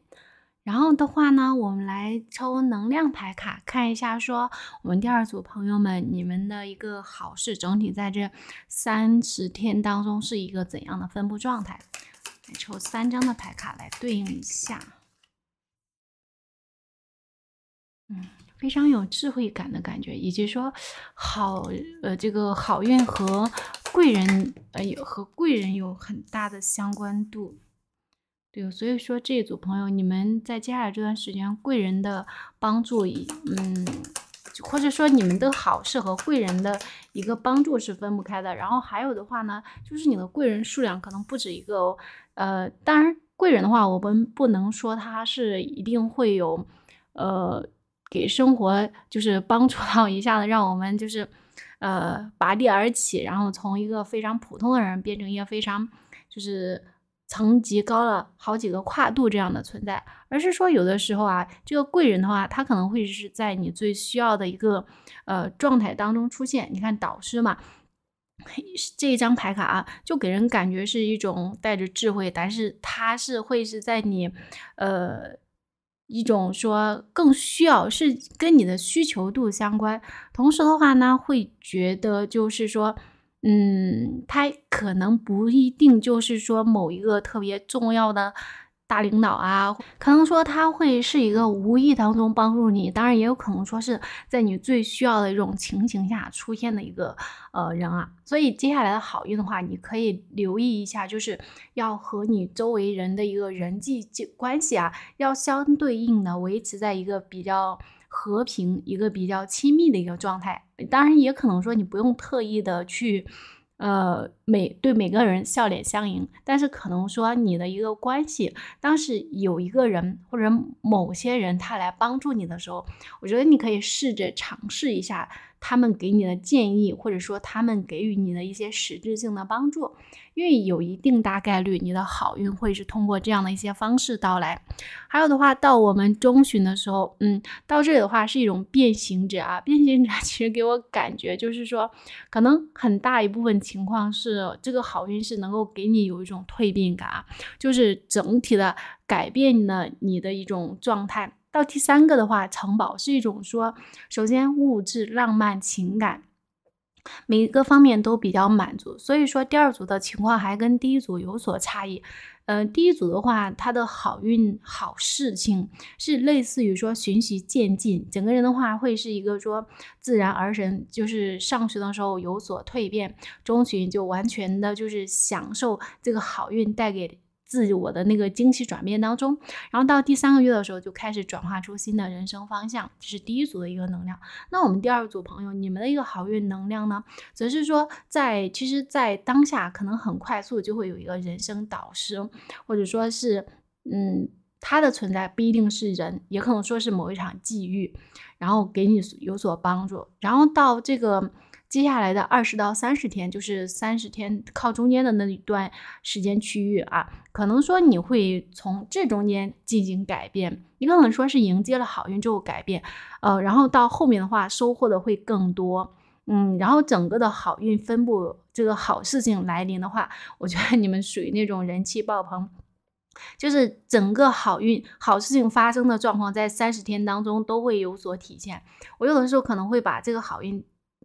然后的话呢，我们来抽能量牌卡，看一下说我们第二组朋友们，你们的一个好事整体在这三十天当中是一个怎样的分布状态？来抽三张的牌卡来对应一下。嗯，非常有智慧感的感觉，以及说好呃这个好运和贵人呃和贵人有很大的相关度。对，所以说这一组朋友，你们在接下来这段时间贵人的帮助，嗯，或者说你们的好事和贵人的一个帮助是分不开的。然后还有的话呢，就是你的贵人数量可能不止一个哦。呃，当然贵人的话，我们不能说他是一定会有，呃，给生活就是帮助到一下子，让我们就是，呃，拔地而起，然后从一个非常普通的人变成一个非常就是。层级高了好几个跨度这样的存在，而是说有的时候啊，这个贵人的话，他可能会是在你最需要的一个呃状态当中出现。你看导师嘛，这一张牌卡啊，就给人感觉是一种带着智慧，但是他是会是在你呃一种说更需要，是跟你的需求度相关。同时的话呢，会觉得就是说。嗯，他可能不一定就是说某一个特别重要的大领导啊，可能说他会是一个无意当中帮助你，当然也有可能说是在你最需要的一种情形下出现的一个呃人啊。所以接下来的好运的话，你可以留意一下，就是要和你周围人的一个人际关系啊，要相对应的维持在一个比较和平、一个比较亲密的一个状态。当然也可能说你不用特意的去呃每对每个人笑脸相迎，但是可能说你的一个关系，当时有一个人或者某些人他来帮助你的时候，我觉得你可以试着尝试一下他们给你的建议，或者说他们给予你的一些实质性的帮助，因为有一定大概率你的好运会是通过这样的一些方式到来。还有的话，到我们中旬的时候，嗯，到这里的话是一种变形者啊，变形者其实给我感觉就是说，可能很大一部分情况是这个好运是能够给你有一种蜕变感啊，就是整体的改变了你的一种状态。到第三个的话，城堡是一种说，首先物质、浪漫、情感。每一个方面都比较满足，所以说第二组的情况还跟第一组有所差异。嗯、呃，第一组的话，它的好运、好事情是类似于说循序渐进，整个人的话会是一个说自然而然，就是上旬的时候有所蜕变，中旬就完全的就是享受这个好运带给自我的那个惊喜转变当中，然后到第三个月的时候就开始转化出新的人生方向，这是第一组的一个能量。那我们第二组朋友，你们的一个好运能量呢，则是说在其实在当下可能很快速就会有一个人生导师，或者说是嗯他的存在不一定是人，也可能说是某一场际遇，然后给你有所帮助。然后到这个接下来的二十到三十天，就是三十天靠中间的那一段时间区域啊，可能说你会从这中间进行改变，你可能说是迎接了好运之后改变，呃，然后到后面的话收获的会更多，嗯，然后整个的好运分布，这个好事情来临的话，我觉得你们属于那种人气爆棚。就是整个好运好事情发生的状况在三十天当中都会有所体现。我有的时候可能会把这个好运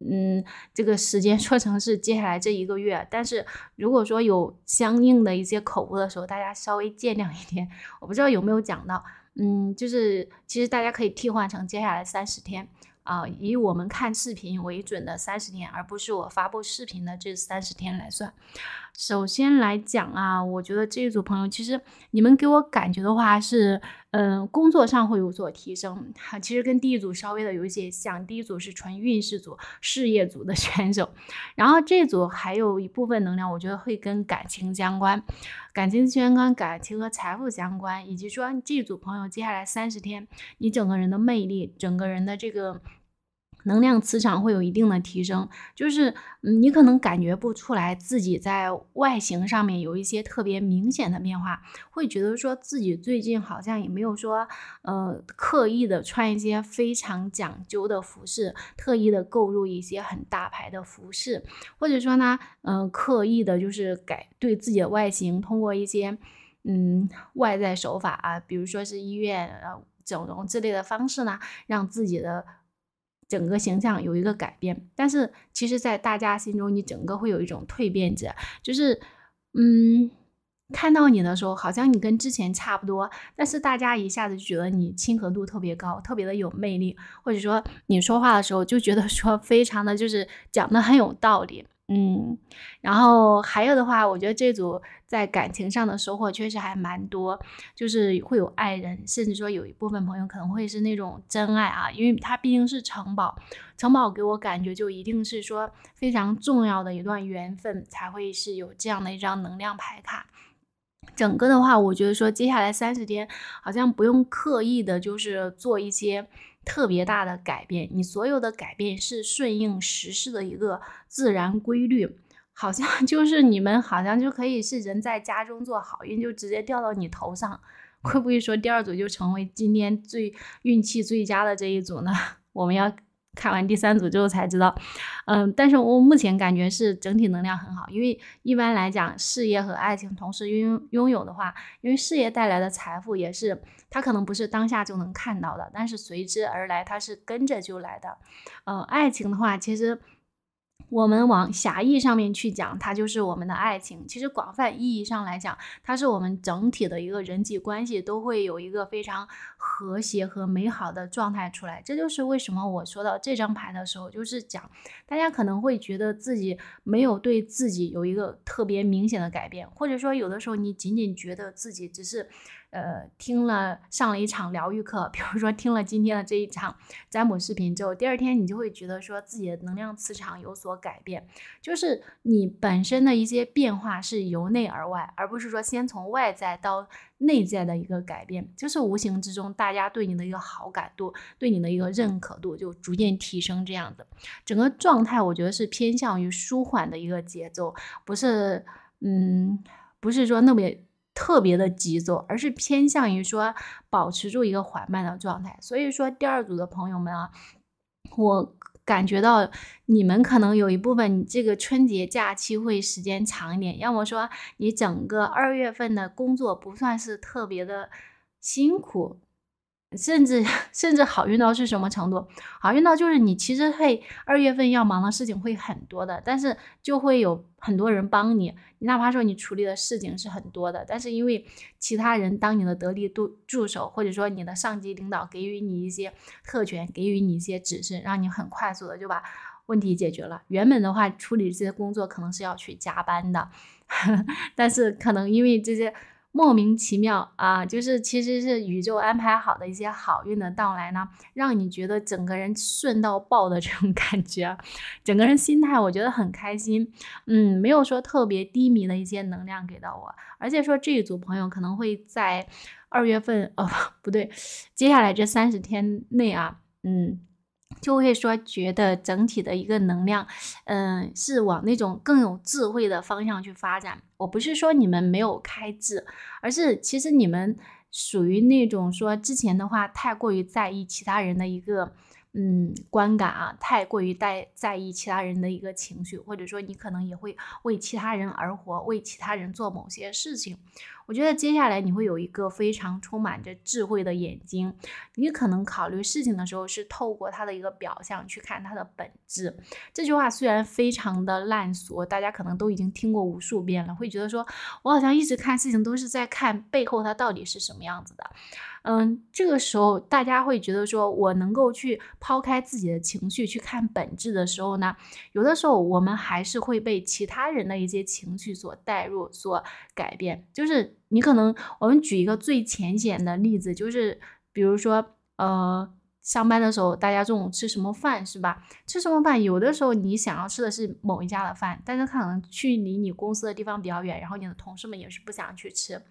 嗯这个时间说成是接下来这一个月，但是如果说有相应的一些口误的时候，大家稍微见谅一点。我不知道有没有讲到，嗯，就是其实大家可以替换成接下来三十天啊、呃，以我们看视频为准的三十天，而不是我发布视频的这三十天来算。首先来讲啊，我觉得这一组朋友，其实你们给我感觉的话是，嗯、呃，工作上会有所提升，其实跟第一组稍微的有一些像，第一组是纯运势组、事业组的选手，然后这组还有一部分能量，我觉得会跟感情相关，感情相关、感情和财富相关，以及说这组朋友接下来三十天，你整个人的魅力、整个人的这个。能量磁场会有一定的提升，就是你可能感觉不出来自己在外形上面有一些特别明显的变化，会觉得说自己最近好像也没有说呃刻意的穿一些非常讲究的服饰，特意的购入一些很大牌的服饰，或者说呢嗯、呃、刻意的就是改对自己的外形通过一些嗯外在手法啊，比如说是医院呃整容之类的方式呢，让自己的整个形象有一个改变。但是其实在大家心中你整个会有一种蜕变者，就是嗯看到你的时候，好像你跟之前差不多，但是大家一下子就觉得你亲和度特别高，特别的有魅力，或者说你说话的时候就觉得说非常的就是讲的很有道理。嗯，然后还有的话，我觉得这组在感情上的收获确实还蛮多，就是会有爱人，甚至说有一部分朋友可能会是那种真爱啊，因为它毕竟是城堡，城堡给我感觉就一定是说非常重要的一段缘分才会是有这样的一张能量牌卡。整个的话，我觉得说接下来三十天好像不用刻意的就是做一些特别大的改变，你所有的改变是顺应时势的一个自然规律，好像就是你们好像就可以是人在家中坐，好运就直接掉到你头上。会不会说第二组就成为今天最运气最佳的这一组呢？我们要看完第三组之后才知道。嗯，但是我目前感觉是整体能量很好，因为一般来讲事业和爱情同时拥拥有的话，因为事业带来的财富也是它可能不是当下就能看到的，但是随之而来它是跟着就来的。呃，爱情的话，其实我们往狭义上面去讲，它就是我们的爱情，其实广泛意义上来讲，它是我们整体的一个人际关系都会有一个非常和谐和美好的状态出来。这就是为什么我说到这张牌的时候，就是讲大家可能会觉得自己没有对自己有一个特别明显的改变，或者说有的时候你仅仅觉得自己只是呃，听了上了一场疗愈课，比如说听了今天的这一场占卜视频之后，第二天你就会觉得说自己的能量磁场有所改变，就是你本身的一些变化是由内而外，而不是说先从外在到内在的一个改变，就是无形之中大家对你的一个好感度，对你的一个认可度就逐渐提升，这样子整个状态我觉得是偏向于舒缓的一个节奏，不是嗯，不是说那么特别的急走，而是偏向于说保持住一个缓慢的状态。所以说第二组的朋友们啊，我感觉到你们可能有一部分这个春节假期会时间长一点，要么说你整个二月份的工作不算是特别的辛苦，甚至甚至好运到是什么程度？好运到就是你其实会二月份要忙的事情会很多的，但是就会有很多人帮你，你哪怕说你处理的事情是很多的，但是因为其他人当你的得力助手，或者说你的上级领导给予你一些特权，给予你一些指示，让你很快速的就把问题解决了。原本的话处理这些工作可能是要去加班的，呵呵，但是可能因为这些莫名其妙啊，就是其实是宇宙安排好的一些好运的到来呢，让你觉得整个人顺到爆的这种感觉，整个人心态我觉得很开心。嗯，没有说特别低迷的一些能量给到我，而且说这一组朋友可能会在二月份，哦不对，接下来这三十天内啊，嗯，就会说觉得整体的一个能量，嗯、呃，是往那种更有智慧的方向去发展。我不是说你们没有开智，而是其实你们属于那种说之前的话太过于在意其他人的一个嗯观感啊，太过于在在意其他人的一个情绪，或者说你可能也会为其他人而活，为其他人做某些事情。我觉得接下来你会有一个非常充满着智慧的眼睛，你可能考虑事情的时候是透过它的一个表象去看它的本质。这句话虽然非常的烂俗，大家可能都已经听过无数遍了，会觉得说我好像一直看事情都是在看背后它到底是什么样子的。嗯，这个时候大家会觉得说我能够去抛开自己的情绪去看本质的时候呢，有的时候我们还是会被其他人的一些情绪所带入所改变。就是你可能，我们举一个最浅显的例子，就是比如说呃上班的时候大家中午吃什么饭是吧，吃什么饭，有的时候你想要吃的是某一家的饭，但是可能去离你公司的地方比较远，然后你的同事们也是不想去吃。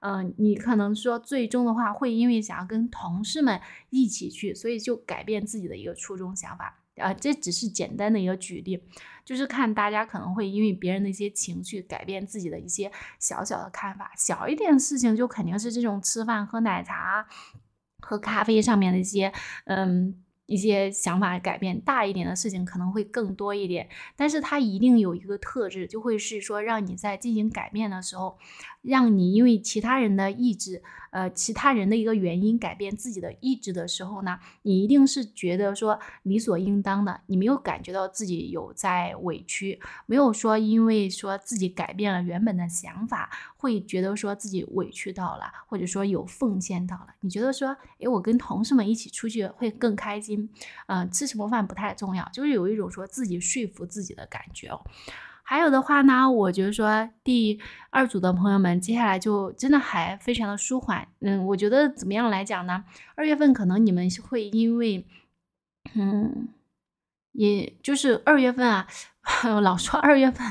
嗯、呃，你可能说最终的话会因为想要跟同事们一起去，所以就改变自己的一个初衷想法啊、呃，这只是简单的一个举例，就是看大家可能会因为别人的一些情绪改变自己的一些小小的看法，小一点的事情就肯定是这种吃饭喝奶茶喝咖啡上面的一些嗯一些想法改变，大一点的事情可能会更多一点，但是它一定有一个特质，就会是说让你在进行改变的时候，让你因为其他人的意志，呃，其他人的一个原因改变自己的意志的时候呢，你一定是觉得说理所应当的，你没有感觉到自己有在委屈，没有说因为说自己改变了原本的想法，会觉得说自己委屈到了，或者说有奉献到了，你觉得说，哎，我跟同事们一起出去会更开心。嗯、呃，吃什么饭不太重要，就是有一种说自己说服自己的感觉哦。还有的话呢，我觉得说第二组的朋友们接下来就真的还非常的舒缓。嗯，我觉得怎么样来讲呢？二月份可能你们会因为，嗯，也就是二月份啊，我老说二月份，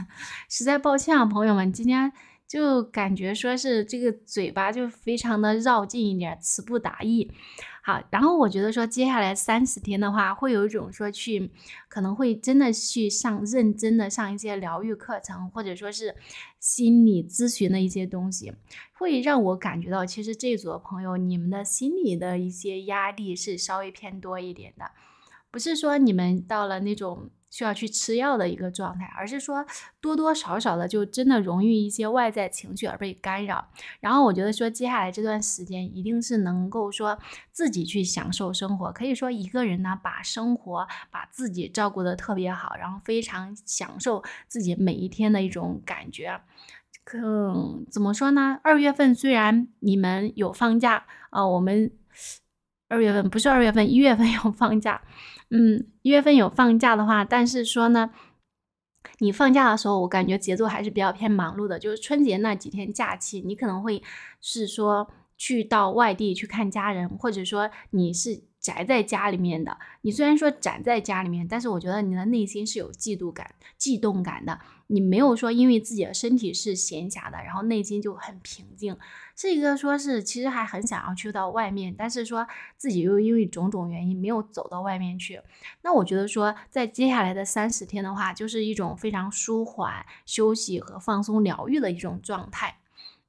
实在抱歉啊，朋友们，今天。就感觉说是这个嘴巴就非常的绕近一点，词不达意。好，然后我觉得说接下来三十天的话，会有一种说去可能会真的去上认真的上一些疗愈课程，或者说是心理咨询的一些东西，会让我感觉到其实这组的朋友你们的心理的一些压力是稍微偏多一点的，不是说你们到了那种需要去吃药的一个状态，而是说多多少少的就真的容易一些外在情绪而被干扰。然后我觉得说接下来这段时间一定是能够说自己去享受生活，可以说一个人呢把生活把自己照顾得特别好，然后非常享受自己每一天的一种感觉。嗯，怎么说呢，二月份虽然你们有放假啊、呃，我们二月份不是二月份一月份有放假，嗯，一月份有放假的话，但是说呢你放假的时候我感觉节奏还是比较偏忙碌的，就是春节那几天假期你可能会是说去到外地去看家人，或者说你是宅在家里面的，你虽然说宅在家里面，但是我觉得你的内心是有嫉妒感悸动感的，你没有说因为自己的身体是闲暇的，然后内心就很平静，是一个说是其实还很想要去到外面，但是说自己又因为种种原因没有走到外面去。那我觉得说在接下来的三十天的话，就是一种非常舒缓休息和放松疗愈的一种状态。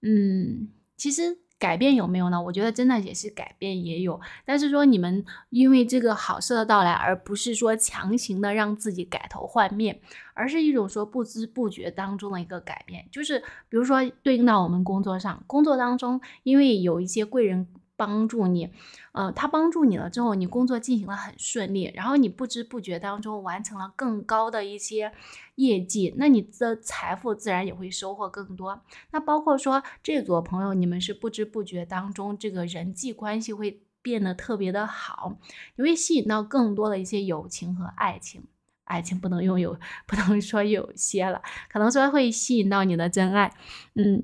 嗯，其实改变有没有呢？我觉得真的也是改变也有，但是说你们因为这个好事的到来，而不是说强行的让自己改头换面，而是一种说不知不觉当中的一个改变。就是比如说对应到我们工作上，工作当中因为有一些贵人帮助你，呃，他帮助你了之后，你工作进行了很顺利，然后你不知不觉当中完成了更高的一些业绩，那你的财富自然也会收获更多。那包括说这组朋友，你们是不知不觉当中这个人际关系会变得特别的好，你会吸引到更多的一些友情和爱情。爱情不能拥有，不能说有些了，可能说会吸引到你的真爱。嗯。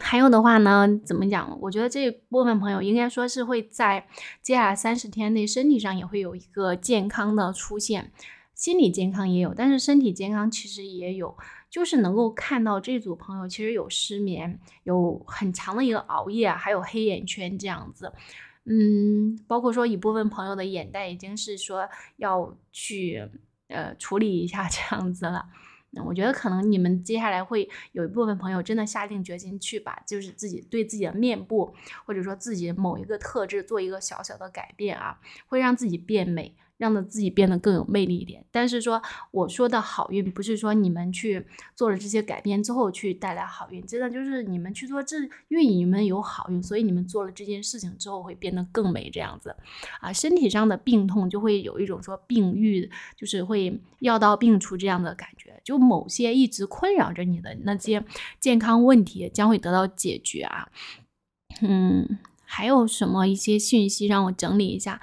还有的话呢，怎么讲，我觉得这部分朋友应该说是会在接下来三十天内身体上也会有一个健康的出现，心理健康也有，但是身体健康其实也有，就是能够看到这组朋友其实有失眠，有很长的一个熬夜，还有黑眼圈这样子。嗯，包括说一部分朋友的眼袋已经是说要去呃处理一下这样子了。我觉得可能你们接下来会有一部分朋友真的下定决心去把就是自己对自己的面部或者说自己某一个特质做一个小小的改变啊，会让自己变美，让自己变得更有魅力一点。但是说我说的好运不是说你们去做了这些改变之后去带来好运，真的就是你们去做这，因为你们有好运，所以你们做了这件事情之后会变得更美这样子啊。身体上的病痛就会有一种说病愈，就是会药到病除这样的感觉，就某些一直困扰着你的那些健康问题将会得到解决啊。嗯，还有什么一些讯息让我整理一下，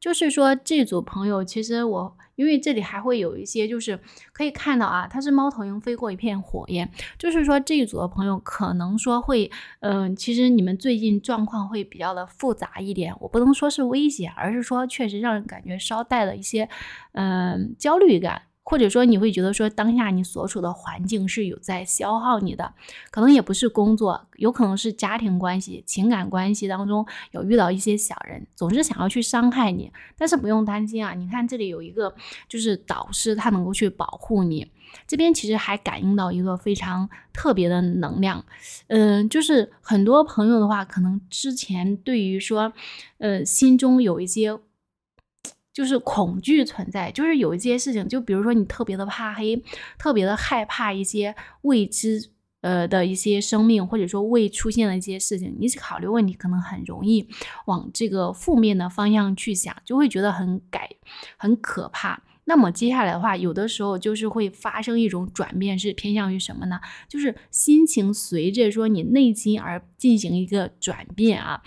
就是说这组朋友其实我因为这里还会有一些就是可以看到啊，它是猫头鹰飞过一片火焰，就是说这一组的朋友可能说会嗯、呃，其实你们最近状况会比较的复杂一点，我不能说是危险，而是说确实让人感觉稍带了一些嗯、呃、焦虑感，或者说你会觉得说当下你所处的环境是有在消耗你的，可能也不是工作，有可能是家庭关系情感关系当中有遇到一些小人，总是想要去伤害你，但是不用担心啊，你看这里有一个就是导师，他能够去保护你，这边其实还感应到一个非常特别的能量。嗯、呃，就是很多朋友的话可能之前对于说呃，心中有一些就是恐惧存在，就是有一些事情，就比如说你特别的怕黑，特别的害怕一些未知呃的一些生命，或者说未出现的一些事情，你考虑问题可能很容易往这个负面的方向去想，就会觉得很改很可怕。那么接下来的话，有的时候就是会发生一种转变，是偏向于什么呢？就是心情随着说你内心而进行一个转变啊。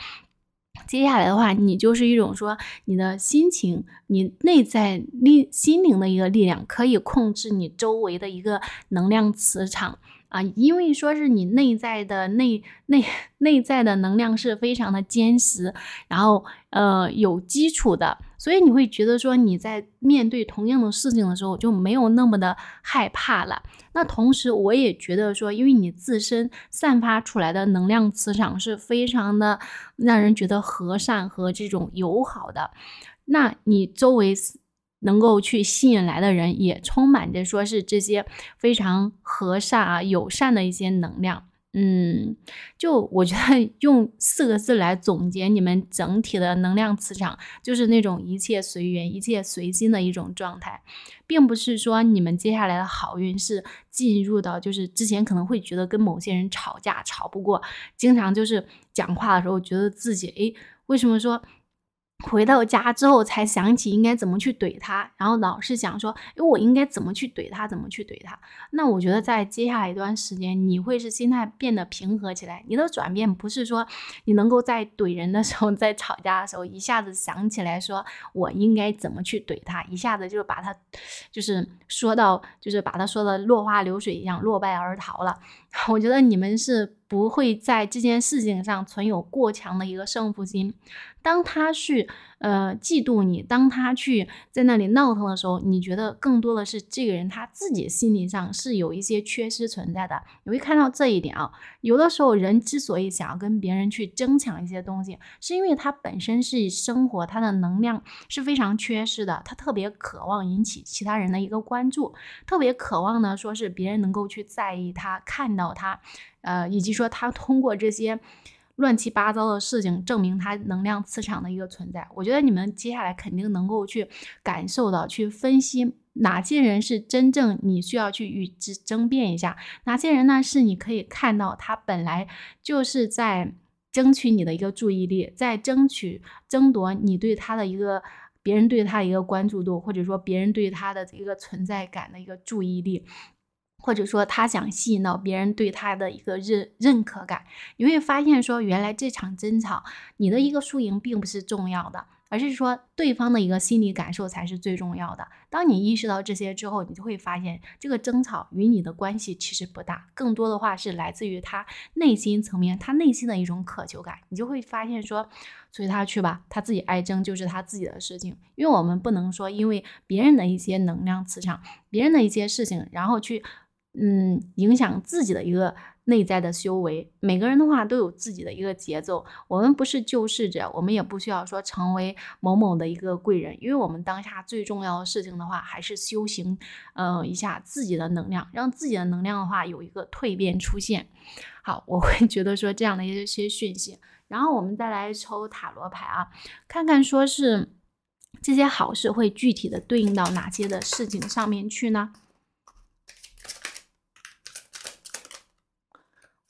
接下来的话，你就是一种说你的心情，你内在力心灵的一个力量可以控制你周围的一个能量磁场啊，因为说是你内在的内内内在的能量是非常的坚实，然后呃有基础的，所以你会觉得说你在面对同样的事情的时候就没有那么的害怕了。那同时我也觉得说，因为你自身散发出来的能量磁场是非常的让人觉得和善和这种友好的，那你周围能够去吸引来的人也充满着说是这些非常和善啊友善的一些能量。嗯，就我觉得用四个字来总结你们整体的能量磁场，就是那种一切随缘一切随心的一种状态，并不是说你们接下来的好运是进入到就是之前可能会觉得跟某些人吵架吵不过，经常就是讲话的时候觉得自己诶为什么说回到家之后才想起应该怎么去怼他，然后老是想说我应该怎么去怼他怎么去怼他。那我觉得在接下来一段时间你会是心态变得平和起来，你的转变不是说你能够在怼人的时候在吵架的时候一下子想起来说我应该怎么去怼他，一下子就把他就是说到就是把他说的落花流水一样落败而逃了。我觉得你们是不会在这件事情上存有过强的一个胜负心，当他去呃嫉妒你，当他去在那里闹腾的时候，你觉得更多的是这个人他自己心理上是有一些缺失存在的。你会看到这一点啊，有的时候人之所以想要跟别人去争抢一些东西，是因为他本身是生活他的能量是非常缺失的，他特别渴望引起其他人的一个关注，特别渴望呢说是别人能够去在意他看到他呃，以及说他通过这些乱七八糟的事情证明他能量磁场的一个存在。我觉得你们接下来肯定能够去感受到，去分析哪些人是真正你需要去与之争辩一下，哪些人呢是你可以看到他本来就是在争取你的一个注意力，在争取争夺你对他的一个别人对他的一个关注度，或者说别人对他的一个存在感的一个注意力，或者说他想吸引到别人对他的一个认认可感。你会发现说原来这场争吵你的一个输赢并不是重要的，而是说对方的一个心理感受才是最重要的。当你意识到这些之后，你就会发现这个争吵与你的关系其实不大，更多的话是来自于他内心层面他内心的一种渴求感。你就会发现说随他去吧，他自己爱争就是他自己的事情，因为我们不能说因为别人的一些能量磁场别人的一些事情然后去嗯，影响自己的一个内在的修为。每个人的话都有自己的一个节奏，我们不是救世者，我们也不需要说成为某某的一个贵人，因为我们当下最重要的事情的话还是修行呃一下自己的能量，让自己的能量的话有一个蜕变出现。好，我会觉得说这样的一些讯息，然后我们再来抽塔罗牌啊，看看说是这些好事会具体的对应到哪些的事情上面去呢？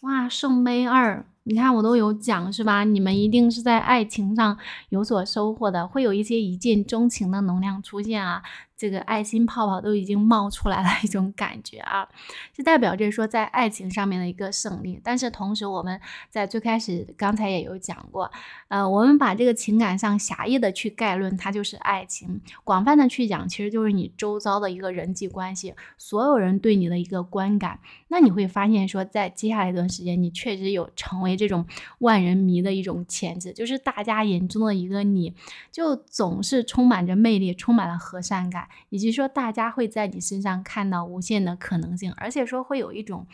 哇，圣杯二，你看我都有讲是吧，你们一定是在爱情上有所收获的，会有一些一见钟情的能量出现啊，这个爱心泡泡都已经冒出来了一种感觉啊，是代表着说在爱情上面的一个胜利。但是同时我们在最开始刚才也有讲过，呃，我们把这个情感上狭义的去概论它就是爱情，广泛的去讲其实就是你周遭的一个人际关系，所有人对你的一个观感。那你会发现说在接下来一段时间你确实有成为这种万人迷的一种潜质，就是大家眼中的一个你，就总是充满着魅力，充满了和善感，以及说大家会在你身上看到无限的可能性，而且说会有一种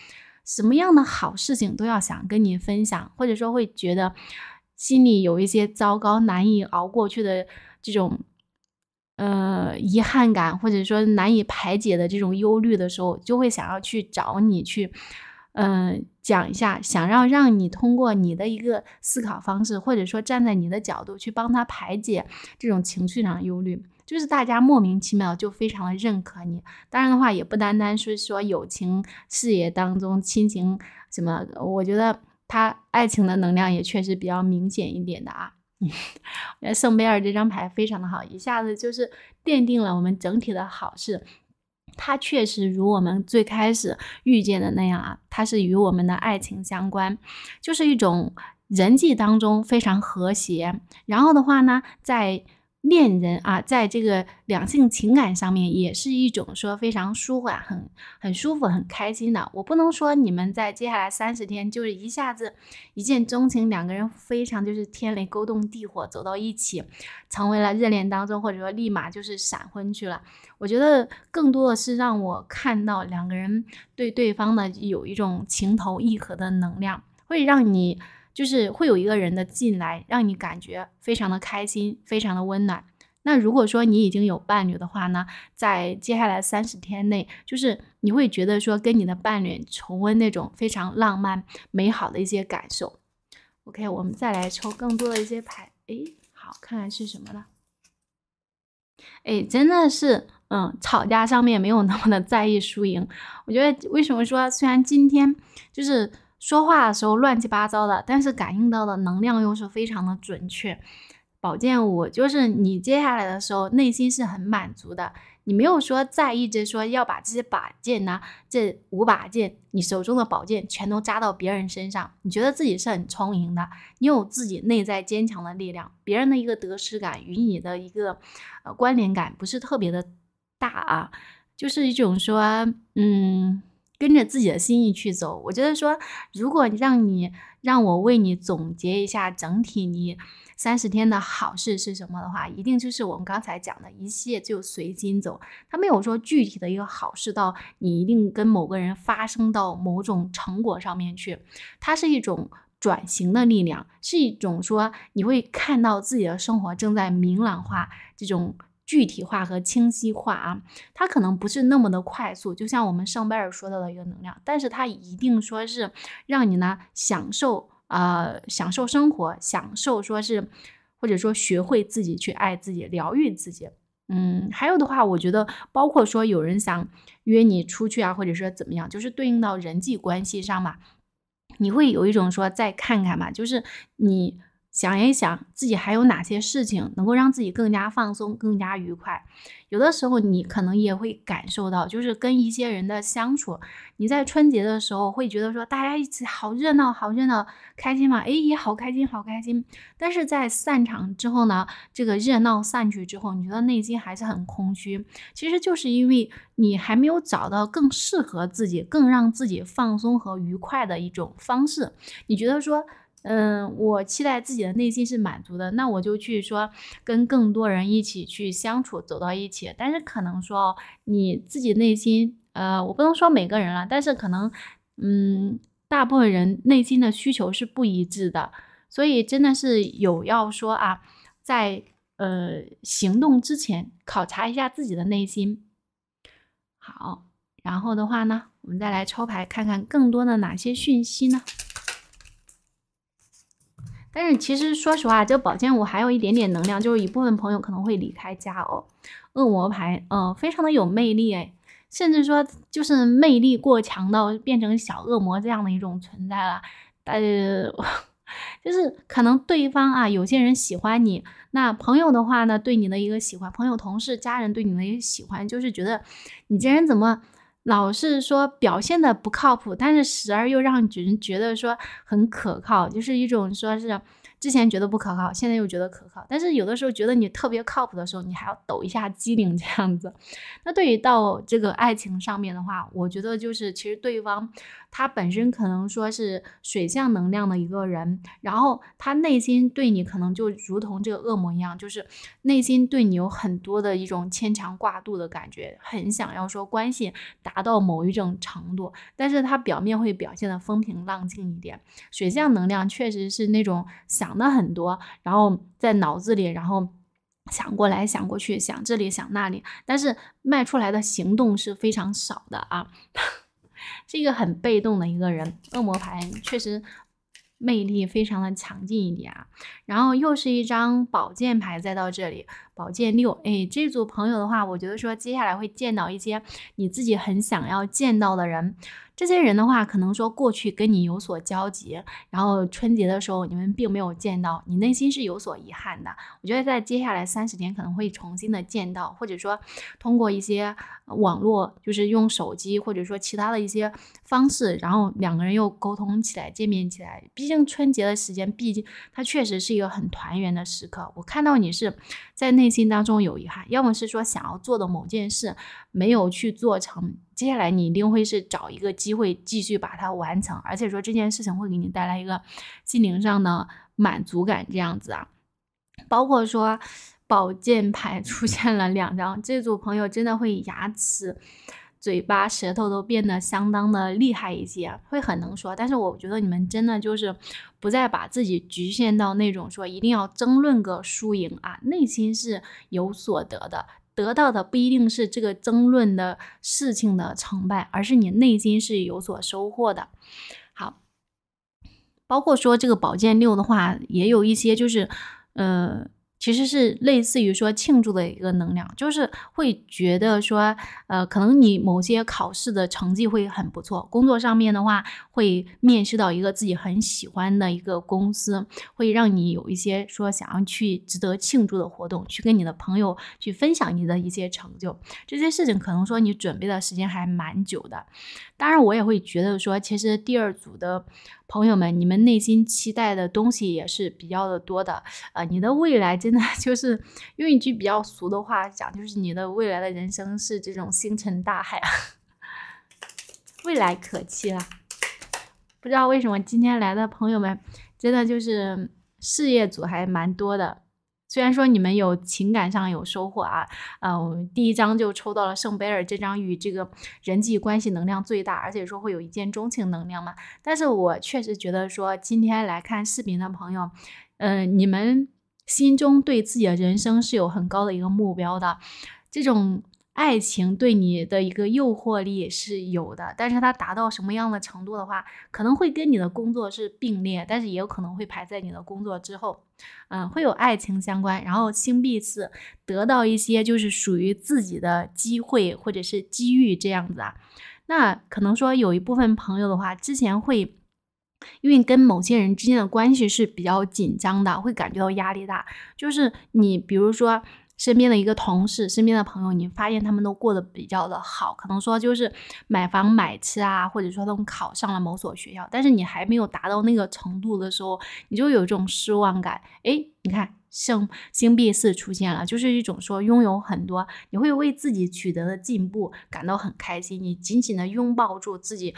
什么样的好事情都要想跟你分享，或者说会觉得心里有一些糟糕难以熬过去的这种呃遗憾感，或者说难以排解的这种忧虑的时候，就会想要去找你去嗯、呃，讲一下，想要让你通过你的一个思考方式，或者说站在你的角度去帮他排解这种情绪上的忧虑。就是大家莫名其妙就非常的认可你，当然的话也不单单是说友情、事业当中、亲情什么，我觉得他爱情的能量也确实比较明显一点的啊。我觉得圣杯二这张牌非常的好，一下子就是奠定了我们整体的好事。它确实如我们最开始遇见的那样啊，它是与我们的爱情相关，就是一种人际当中非常和谐，然后的话呢，在恋人啊，在这个两性情感上面也是一种说非常舒缓、很很舒服、很开心的。我不能说你们在接下来三十天就是一下子一见钟情，两个人非常就是天雷勾动地火走到一起，成为了热恋当中，或者说立马就是闪婚去了。我觉得更多的是让我看到两个人对对方的有一种情投意合的能量，会让你。就是会有一个人的进来，让你感觉非常的开心，非常的温暖。那如果说你已经有伴侣的话呢，在接下来三十天内，就是你会觉得说跟你的伴侣重温那种非常浪漫、美好的一些感受。OK， 我们再来抽更多的一些牌，哎，好，看看是什么了。哎，真的是，嗯，吵架上面没有那么的在意输赢。我觉得为什么说虽然今天就是。说话的时候乱七八糟的，但是感应到的能量又是非常的准确。宝剑五就是你接下来的时候内心是很满足的，你没有说在意着说要把这些把剑呢、啊，这五把剑你手中的宝剑全都扎到别人身上，你觉得自己是很充盈的，你有自己内在坚强的力量，别人的一个得失感与你的一个呃关联感不是特别的大啊，就是一种说嗯。跟着自己的心意去走，我觉得说，如果让你让我为你总结一下整体你三十天的好事是什么的话，一定就是我们刚才讲的一切就随心走，它没有说具体的一个好事到你一定跟某个人发生到某种成果上面去，它是一种转型的力量，是一种说你会看到自己的生活正在明朗化这种。具体化和清晰化啊，它可能不是那么的快速，就像我们圣杯二说到的一个能量，但是它一定说是让你呢享受呃享受生活，享受说是或者说学会自己去爱自己，疗愈自己。嗯，还有的话，我觉得包括说有人想约你出去啊，或者说怎么样，就是对应到人际关系上嘛，你会有一种说再看看嘛，就是你。想一想自己还有哪些事情能够让自己更加放松更加愉快，有的时候你可能也会感受到就是跟一些人的相处，你在春节的时候会觉得说大家一起好热闹好热闹开心嘛，哎也好开心好开心，但是在散场之后呢，这个热闹散去之后，你觉得内心还是很空虚，其实就是因为你还没有找到更适合自己更让自己放松和愉快的一种方式，你觉得说嗯，我期待自己的内心是满足的，那我就去说跟更多人一起去相处，走到一起。但是可能说你自己内心，呃，我不能说每个人了，但是可能，嗯，大部分人内心的需求是不一致的，所以真的是有要说啊，在呃行动之前考察一下自己的内心。好，然后的话呢，我们再来抽牌看看更多的哪些讯息呢？但是其实说实话，这宝剑五还有一点点能量，就是一部分朋友可能会离开家哦。恶魔牌，嗯、呃，非常的有魅力哎，甚至说就是魅力过强到变成小恶魔这样的一种存在了。呃，就是可能对方啊，有些人喜欢你，那朋友的话呢，对你的一个喜欢，朋友、同事、家人对你的一个喜欢，就是觉得你这人怎么？老是说表现的不靠谱，但是时而又让人觉得说很可靠，就是一种说是之前觉得不可靠，现在又觉得可靠，但是有的时候觉得你特别靠谱的时候，你还要抖一下机灵这样子。那对于到这个爱情上面的话，我觉得就是其实对方他本身可能说是水象能量的一个人，然后他内心对你可能就如同这个恶魔一样，就是内心对你有很多的一种牵肠挂肚的感觉，很想要说关系达到某一种程度，但是他表面会表现的风平浪静一点。水象能量确实是那种想想了很多，然后在脑子里，然后想过来想过去，想这里想那里，但是迈出来的行动是非常少的啊。是一个很被动的一个人。恶魔牌确实魅力非常的强劲一点啊。然后又是一张宝剑牌，再到这里宝剑六，哎，这组朋友的话，我觉得说接下来会见到一些你自己很想要见到的人。 这些人的话，可能说过去跟你有所交集，然后春节的时候你们并没有见到，你内心是有所遗憾的。我觉得在接下来三十天可能会重新的见到，或者说通过一些网络，就是用手机或者说其他的一些方式，然后两个人又沟通起来，见面起来。毕竟春节的时间，毕竟它确实是一个很团圆的时刻。我看到你是在内心当中有遗憾，要么是说想要做的某件事没有去做成。 接下来你一定会是找一个机会继续把它完成，而且说这件事情会给你带来一个心灵上的满足感，这样子啊。包括说宝剑牌出现了两张，这组朋友真的会牙齿、嘴巴、舌头都变得相当的厉害一些，会很能说。但是我觉得你们真的就是不再把自己局限到那种说一定要争论个输赢啊，内心是有所得的。 得到的不一定是这个争论的事情的成败，而是你内心是有所收获的。好，包括说这个宝剑六的话，也有一些就是，呃，其实是类似于说庆祝的一个能量，就是会觉得说，呃，可能你某些考试的成绩会很不错，工作上面的话会面试到一个自己很喜欢的一个公司，会让你有一些说想要去值得庆祝的活动，去跟你的朋友去分享你的一些成就，这些事情可能说你准备的时间还蛮久的。当然，我也会觉得说，其实第二组的朋友们，你们内心期待的东西也是比较的多的，呃，你的未来真的就是用一句比较俗的话讲，就是你的未来的人生是这种星辰大海啊，未来可期了。 不知道为什么今天来的朋友们，真的就是事业组还蛮多的。虽然说你们有情感上有收获啊，呃，我们第一张就抽到了圣杯二这张与这个人际关系能量最大，而且说会有一见钟情能量嘛。但是我确实觉得说，今天来看视频的朋友，嗯、呃，你们心中对自己的人生是有很高的一个目标的，这种。 爱情对你的一个诱惑力是有的，但是它达到什么样的程度的话，可能会跟你的工作是并列，但是也有可能会排在你的工作之后。嗯，会有爱情相关，然后星币是得到一些就是属于自己的机会或者是机遇这样子啊。那可能说有一部分朋友的话，之前会。 因为跟某些人之间的关系是比较紧张的，会感觉到压力大。就是你，比如说身边的一个同事、身边的朋友，你发现他们都过得比较的好，可能说就是买房买车啊，或者说他们考上了某所学校，但是你还没有达到那个程度的时候，你就有一种失望感。哎，你看。 圣星币四出现了，就是一种说拥有很多，你会为自己取得的进步感到很开心，你紧紧的拥抱住自己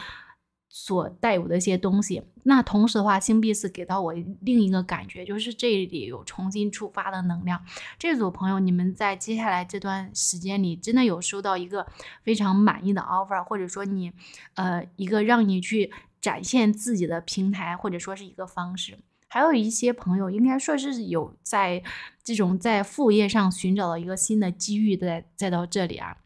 所带有的一些东西。那同时的话，星币四给到我另一个感觉，就是这里有重新出发的能量。这组朋友，你们在接下来这段时间里，真的有收到一个非常满意的 offer， 或者说你呃一个让你去展现自己的平台，或者说是一个方式。 还有一些朋友，应该说是有在这种在副业上寻找到一个新的机遇的，再再到这里啊，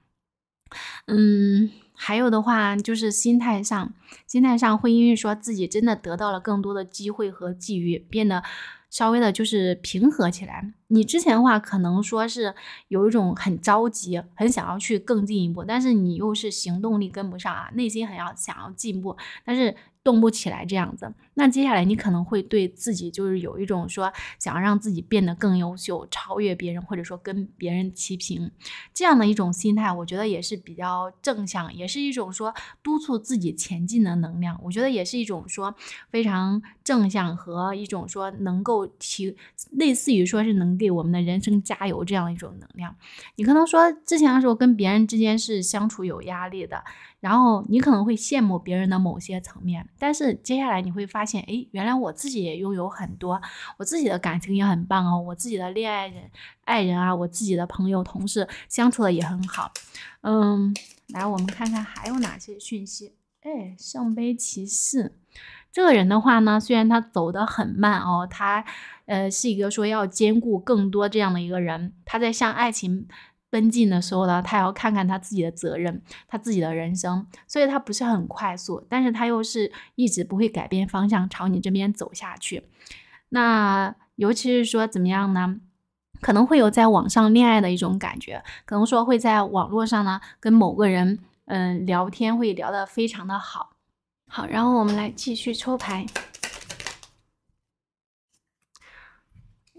嗯，还有的话就是心态上，心态上会因为说自己真的得到了更多的机会和机遇，变得稍微的就是平和起来。你之前的话，可能说是有一种很着急，很想要去更进一步，但是你又是行动力跟不上啊，内心很要想要进步，但是。 动不起来这样子，那接下来你可能会对自己就是有一种说想要让自己变得更优秀，超越别人，或者说跟别人齐平这样的一种心态，我觉得也是比较正向，也是一种说督促自己前进的能量。我觉得也是一种说非常正向和一种说能够提，类似于说是能给我们的人生加油这样一种能量。你可能说之前的时候跟别人之间是相处有压力的，然后你可能会羡慕别人的某些层面。 但是接下来你会发现，哎，原来我自己也拥有很多，我自己的感情也很棒哦，我自己的恋爱人、爱人啊，我自己的朋友、同事相处的也很好。嗯，来，我们看看还有哪些讯息。哎，圣杯骑士这个人的话呢，虽然他走得很慢哦，他呃是一个说要兼顾更多这样的一个人，他在向爱情。奔进的时候呢，他要看看他自己的责任，他自己的人生，所以他不是很快速，但是他又是一直不会改变方向，朝你这边走下去。那尤其是说怎么样呢？可能会有在网上恋爱的一种感觉，可能说会在网络上呢跟某个人嗯、呃、聊天会聊得非常的好。好，然后我们来继续抽牌。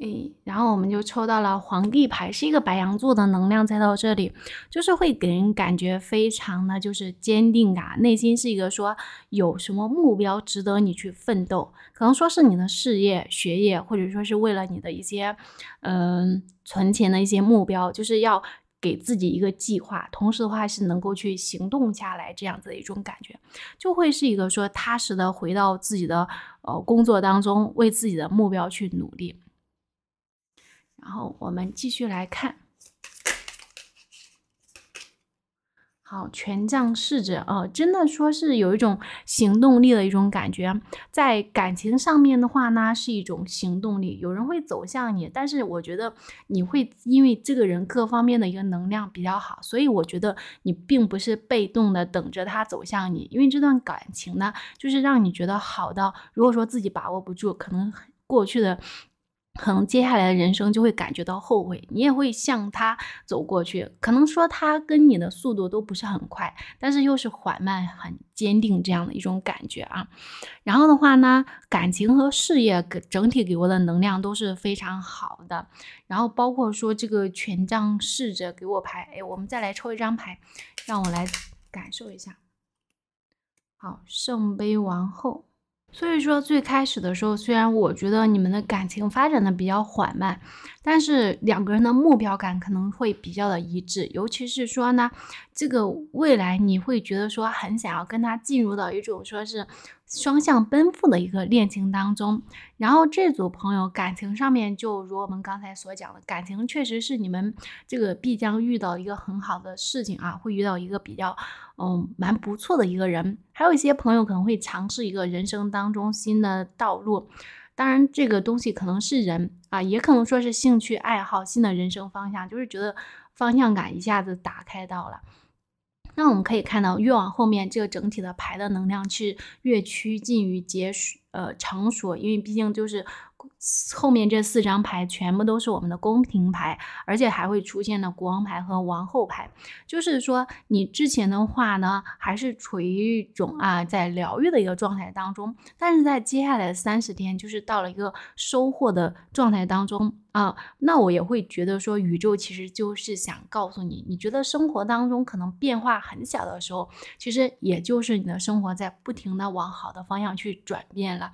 诶，然后我们就抽到了皇帝牌，是一个白羊座的能量。再到这里就是会给人感觉非常的就是坚定感，内心是一个说有什么目标值得你去奋斗，可能说是你的事业学业，或者说是为了你的一些嗯、呃、存钱的一些目标，就是要给自己一个计划，同时的话是能够去行动下来，这样子的一种感觉，就会是一个说踏实的回到自己的呃工作当中，为自己的目标去努力。然后我们继续来看，好，权杖侍者啊、呃，真的说是有一种行动力的一种感觉，在感情上面的话呢，是一种行动力，有人会走向你，但是我觉得你会因为这个人各方面的一个能量比较好，所以我觉得你并不是被动的等着他走向你，因为这段感情呢，就是让你觉得好到，如果说自己把握不住，可能过去的。可能接下来的人生就会感觉到后悔，你也会向他走过去，可能说他跟你的速度都不是很快，但是又是缓慢很坚定这样的一种感觉啊。然后的话呢，感情和事业整体给我的能量都是非常好的，然后包括说这个权杖侍者给我牌，哎，我们再来抽一张牌，让我来感受一下。好，圣杯王后。所以说最开始的时候，虽然我觉得你们的感情发展的比较缓慢，但是两个人的目标感可能会比较的一致，尤其是说呢，这个未来你会觉得说很想要跟他进入到一种说是双向奔赴的一个恋情当中。然后这组朋友感情上面，就如我们刚才所讲的，感情确实是你们这个必将遇到一个很好的事情啊，会遇到一个比较嗯蛮不错的一个人。还有一些朋友可能会尝试一个人生当中新的道路，当然这个东西可能是人啊，也可能说是兴趣爱好，新的人生方向，就是觉得方向感一下子打开到了。那我们可以看到，越往后面这个整体的牌的能量是越趋近于结束呃成熟，因为毕竟就是后面这四张牌全部都是我们的宫廷牌，而且还会出现了国王牌和王后牌，就是说你之前的话呢还是处于一种啊在疗愈的一个状态当中，但是在接下来的三十天就是到了一个收获的状态当中啊。那我也会觉得说，宇宙其实就是想告诉你，你觉得生活当中可能变化很小的时候，其实也就是你的生活在不停的往好的方向去转变了，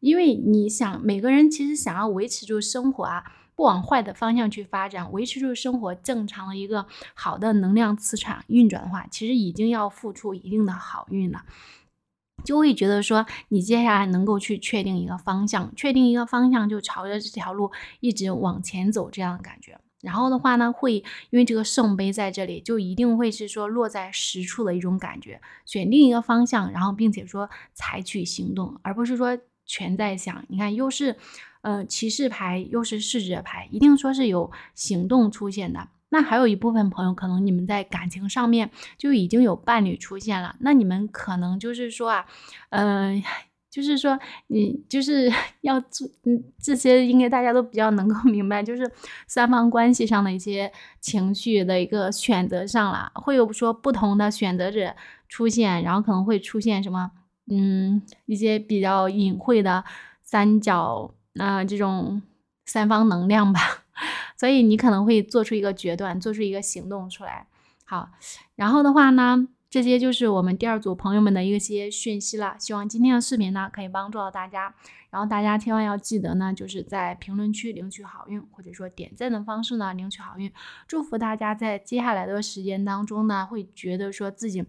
因为你想每个人其实想要维持住生活啊，不往坏的方向去发展，维持住生活正常的一个好的能量磁场运转的话，其实已经要付出一定的好运了，就会觉得说你接下来能够去确定一个方向，确定一个方向就朝着这条路一直往前走这样的感觉。然后的话呢，会因为这个圣杯在这里，就一定会是说落在实处的一种感觉，选定一个方向，然后并且说采取行动，而不是说全在想。你看又是呃骑士牌又是侍者牌，一定说是有行动出现的。那还有一部分朋友，可能你们在感情上面就已经有伴侣出现了，那你们可能就是说啊嗯、呃就是说你就是要做这些，应该大家都比较能够明白，就是三方关系上的一些情绪的一个选择上了，会有说不同的选择者出现，然后可能会出现什么嗯一些比较隐晦的三角啊、呃、这种三方能量吧，所以你可能会做出一个决断，做出一个行动出来。好，然后的话呢，这些就是我们第二组朋友们的一些讯息了，希望今天的视频呢可以帮助到大家。然后大家千万要记得呢，就是在评论区领取好运，或者说点赞的方式呢领取好运，祝福大家在接下来的时间当中呢，会觉得说自己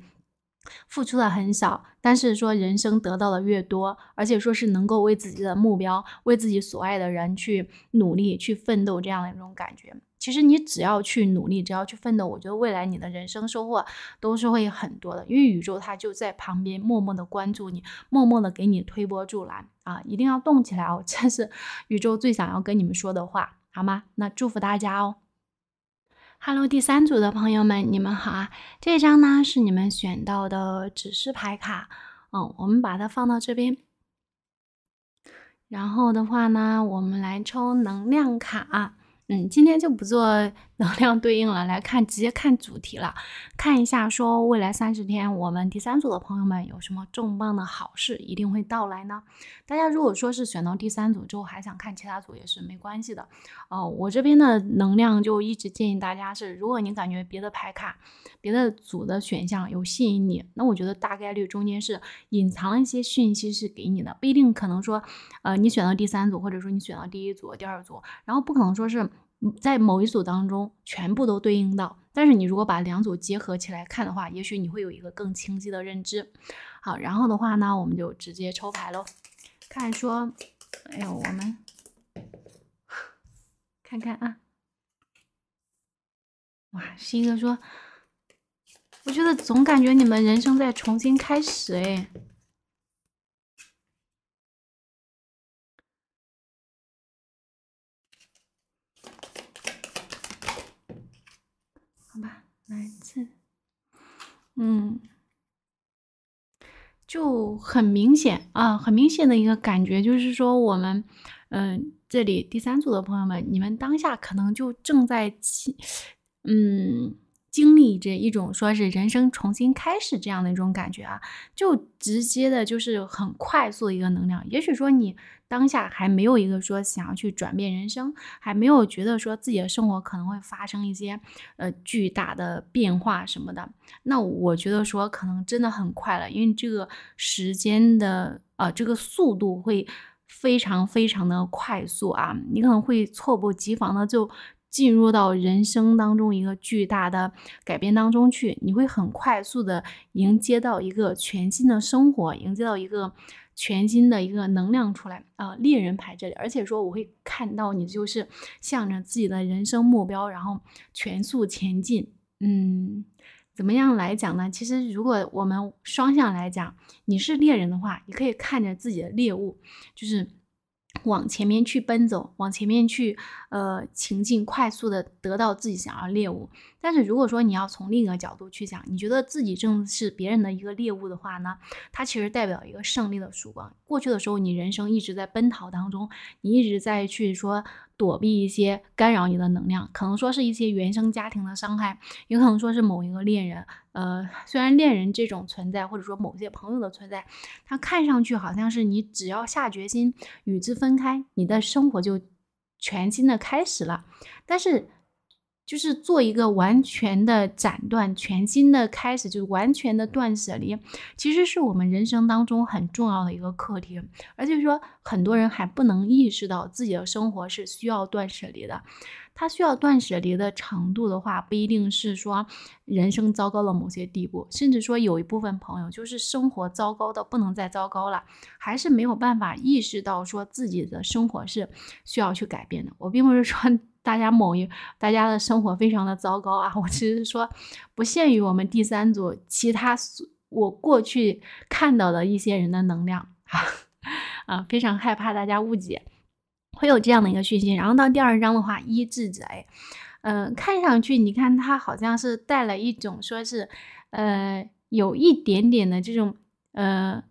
付出的很少，但是说人生得到的越多，而且说是能够为自己的目标，为自己所爱的人去努力去奋斗这样的一种感觉。其实你只要去努力，只要去奋斗，我觉得未来你的人生收获都是会很多的，因为宇宙它就在旁边默默的关注你，默默的给你推波助澜啊！一定要动起来哦，这是宇宙最想要跟你们说的话，好吗？那祝福大家哦。Hello， 第三组的朋友们，你们好啊！这张呢是你们选到的指示牌卡，嗯，我们把它放到这边。然后的话呢，我们来抽能量卡，嗯，今天就不做能量对应了，来看直接看主题了，看一下说未来三十天我们第三组的朋友们有什么重磅的好事一定会到来呢？大家如果说是选到第三组之后还想看其他组也是没关系的，哦，我这边的能量就一直建议大家是，如果你感觉别的牌卡、别的组的选项有吸引你，那我觉得大概率中间是隐藏了一些讯息是给你的，不一定可能说，呃，你选到第三组或者说你选到第一组、第二组，然后不可能说是在某一组当中全部都对应到，但是你如果把两组结合起来看的话，也许你会有一个更清晰的认知。好，然后的话呢，我们就直接抽牌喽，看说，哎呦，我们看看啊，哇，是一个说，我觉得总感觉你们人生在重新开始，哎。好吧，来自，嗯，就很明显啊，很明显的一个感觉就是说，我们，嗯、呃，这里第三组的朋友们，你们当下可能就正在经，嗯，经历着一种说是人生重新开始这样的一种感觉啊，就直接的就是很快速的一个能量，也许说你。当下还没有一个说想要去转变人生，还没有觉得说自己的生活可能会发生一些呃巨大的变化什么的，那我觉得说可能真的很快了，因为这个时间的呃这个速度会非常非常的快速啊，你可能会猝不及防的就进入到人生当中一个巨大的改变当中去，你会很快速的迎接到一个全新的生活，迎接到一个全新的一个能量出来啊、呃！猎人牌这里，而且说我会看到你就是向着自己的人生目标，然后全速前进。嗯，怎么样来讲呢？其实如果我们双向来讲，你是猎人的话，你可以看着自己的猎物，就是往前面去奔走，往前面去，呃，行进，快速的得到自己想要猎物。但是如果说你要从另一个角度去讲，你觉得自己正是别人的一个猎物的话呢，它其实代表一个胜利的曙光。过去的时候，你人生一直在奔逃当中，你一直在去说躲避一些干扰你的能量，可能说是一些原生家庭的伤害，也可能说是某一个恋人。呃，虽然恋人这种存在，或者说某些朋友的存在，他看上去好像是你只要下决心与之分开，你的生活就全新的开始了，但是就是做一个完全的斩断，全新的开始，就是完全的断舍离，其实是我们人生当中很重要的一个课题，而且说很多人还不能意识到自己的生活是需要断舍离的，它需要断舍离的程度的话，不一定是说人生糟糕了某些地步，甚至说有一部分朋友就是生活糟糕的不能再糟糕了，还是没有办法意识到说自己的生活是需要去改变的。我并不是说大家某一大家的生活非常的糟糕啊，我只是说不限于我们第三组，其他我过去看到的一些人的能量啊，非常害怕大家误解，会有这样的一个讯息。然后到第二章的话，医治者，哎，嗯、呃，看上去你看他好像是带了一种说是，呃，有一点点的这种，呃，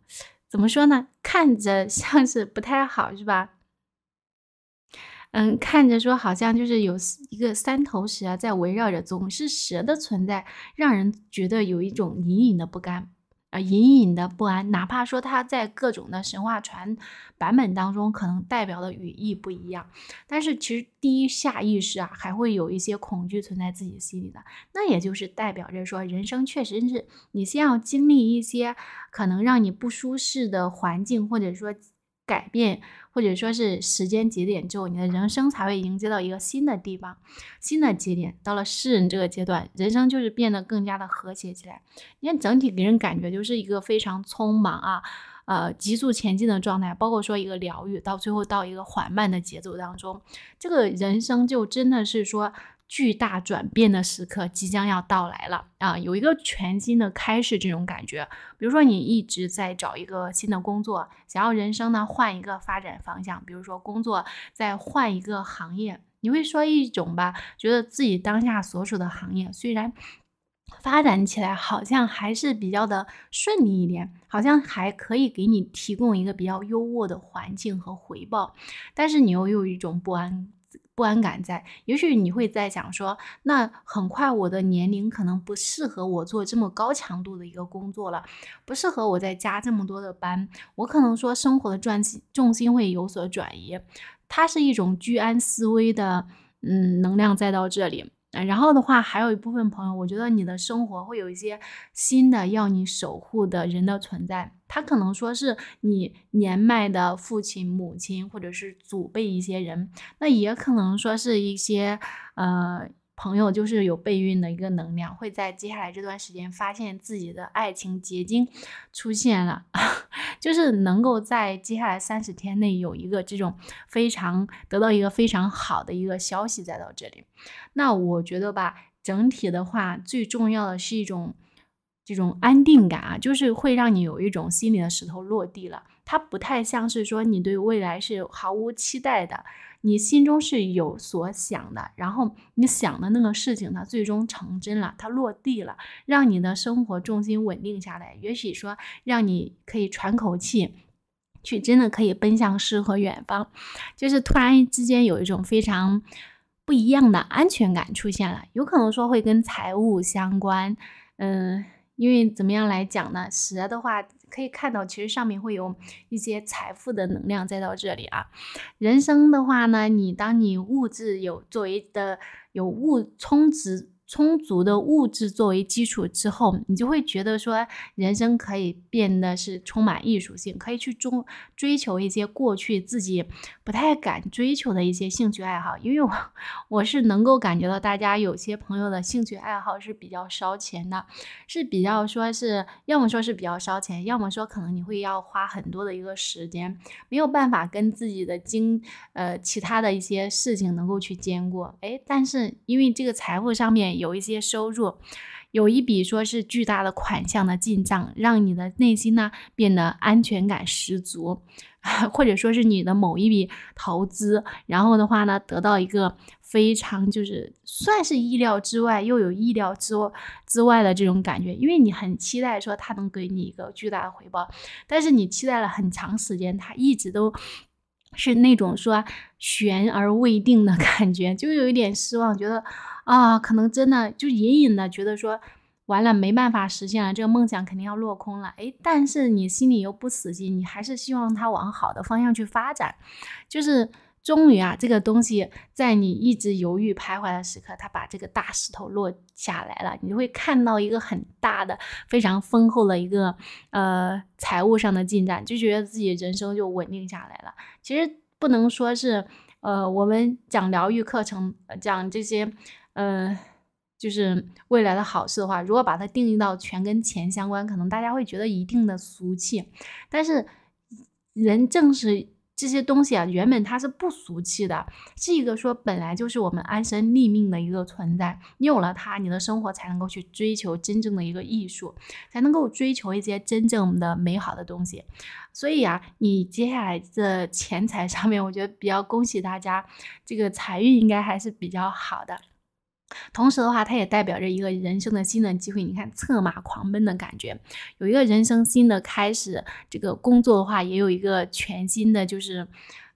怎么说呢？看着像是不太好，是吧？嗯，看着说好像就是有一个三头蛇啊，在围绕着，总是蛇的存在让人觉得有一种隐隐的不甘啊、呃，隐隐的不安。哪怕说它在各种的神话传版本当中可能代表的语义不一样，但是其实第一下意识啊，还会有一些恐惧存在自己心里的。那也就是代表着说，人生确实是你先要经历一些可能让你不舒适的环境，或者说改变，或者说是时间节点之后，你的人生才会迎接到一个新的地方，新的节点。到了诗人这个阶段，人生就是变得更加的和谐起来。你看整体给人感觉就是一个非常匆忙啊，呃，急速前进的状态，包括说一个疗愈，到最后到一个缓慢的节奏当中，这个人生就真的是说巨大转变的时刻即将要到来了啊！有一个全新的开始这种感觉。比如说你一直在找一个新的工作，想要人生呢换一个发展方向，比如说工作再换一个行业，你会说一种吧，觉得自己当下所属的行业虽然发展起来好像还是比较的顺利一点，好像还可以给你提供一个比较优渥的环境和回报，但是你又有一种不安不安感在，也许你会在想说，那很快我的年龄可能不适合我做这么高强度的一个工作了，不适合我再加这么多的班，我可能说生活的转重心会有所转移，它是一种居安思危的嗯能量在到这里。然后的话，还有一部分朋友，我觉得你的生活会有一些新的要你守护的人的存在，他可能说是你年迈的父亲、母亲或者是祖辈一些人，那也可能说是一些呃朋友，就是有备孕的一个能量，会在接下来这段时间发现自己的爱情结晶出现了，就是能够在接下来三十天内有一个这种非常得到一个非常好的一个消息再到这里。那我觉得吧，整体的话最重要的是一种这种安定感啊，就是会让你有一种心里的石头落地了，它不太像是说你对未来是毫无期待的，你心中是有所想的，然后你想的那个事情它最终成真了，它落地了，让你的生活重心稳定下来，也许说让你可以喘口气，去真的可以奔向诗和远方，就是突然之间有一种非常不一样的安全感出现了，有可能说会跟财务相关，嗯，因为怎么样来讲呢，蛇的话可以看到其实上面会有一些财富的能量在到这里啊。人生的话呢，你当你物质有作为的有物充值充足的物质作为基础之后，你就会觉得说人生可以变得是充满艺术性，可以去中追求一些过去自己不太敢追求的一些兴趣爱好，因为我我是能够感觉到大家有些朋友的兴趣爱好是比较烧钱的，是比较说是要么说是比较烧钱，要么说可能你会要花很多的一个时间，没有办法跟自己的经呃其他的一些事情能够去兼顾，哎，但是因为这个财富上面有一些收入，有一笔说是巨大的款项的进账，让你的内心呢变得安全感十足，或者说是你的某一笔投资，然后的话呢得到一个非常就是算是意料之外又有意料之之外的这种感觉，因为你很期待说它能给你一个巨大的回报，但是你期待了很长时间，它一直都是那种说悬而未定的感觉，就有一点失望，觉得啊，可能真的就隐隐的觉得说完了没办法实现了，这个梦想肯定要落空了，诶，但是你心里又不死心，你还是希望它往好的方向去发展，就是终于啊，这个东西在你一直犹豫徘徊的时刻，它把这个大石头落下来了，你会看到一个很大的非常丰厚的一个呃财务上的进展，就觉得自己人生就稳定下来了。其实不能说是呃我们讲疗愈课程讲这些呃就是未来的好事的话，如果把它定义到全跟钱相关，可能大家会觉得一定的俗气，但是人正是这些东西啊，原本它是不俗气的，是一个说本来就是我们安身立命的一个存在，你有了它，你的生活才能够去追求真正的一个艺术，才能够追求一些真正的美好的东西。所以啊，你接下来的钱财上面，我觉得比较恭喜大家，这个财运应该还是比较好的。同时的话，它也代表着一个人生的新的机会，你看策马狂奔的感觉，有一个人生新的开始，这个工作的话也有一个全新的就是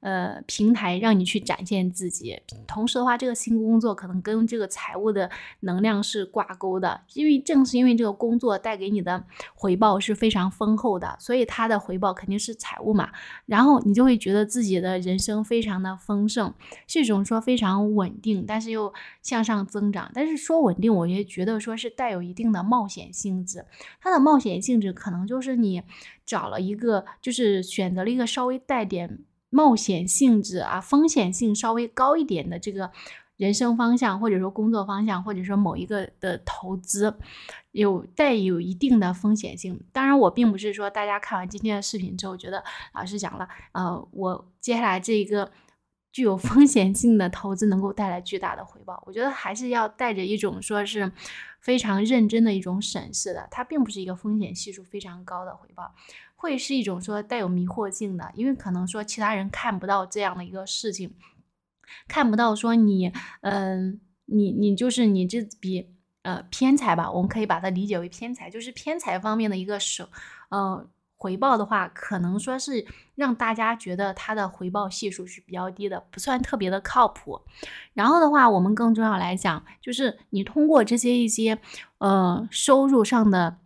呃平台让你去展现自己，同时的话这个新工作可能跟这个财务的能量是挂钩的，因为正是因为这个工作带给你的回报是非常丰厚的，所以它的回报肯定是财务嘛，然后你就会觉得自己的人生非常的丰盛，是一种说非常稳定但是又向上增长，但是说稳定我也觉得说是带有一定的冒险性质，它的冒险性质可能就是你找了一个就是选择了一个稍微带点冒险性质啊，风险性稍微高一点的这个人生方向，或者说工作方向，或者说某一个的投资，有带有一定的风险性。当然我并不是说大家看完今天的视频之后觉得老师讲了呃，我接下来这一个具有风险性的投资能够带来巨大的回报，我觉得还是要带着一种说是非常认真的一种审视的，它并不是一个风险系数非常高的回报，会是一种说带有迷惑性的，因为可能说其他人看不到这样的一个事情，看不到说你，嗯、呃，你你就是你这笔呃偏财吧，我们可以把它理解为偏财，就是偏财方面的一个手，呃。回报的话，可能说是让大家觉得它的回报系数是比较低的，不算特别的靠谱。然后的话，我们更重要来讲，就是你通过这些一些呃收入上的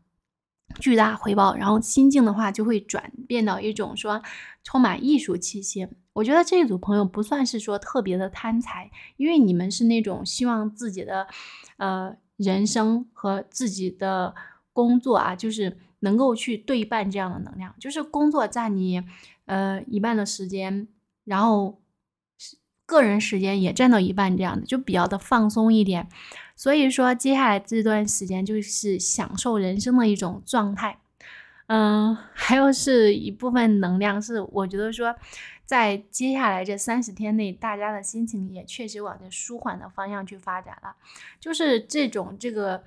巨大回报，然后心境的话就会转变到一种说充满艺术气息。我觉得这组朋友不算是说特别的贪财，因为你们是那种希望自己的呃人生和自己的工作啊，就是能够去对半这样的能量，就是工作占你呃一半的时间，然后个人时间也占到一半，这样的就比较的放松一点。所以说接下来这段时间就是享受人生的一种状态。嗯、呃，还有是一部分能量是我觉得说在接下来这三十天内，大家的心情也确实往这舒缓的方向去发展了，就是这种这个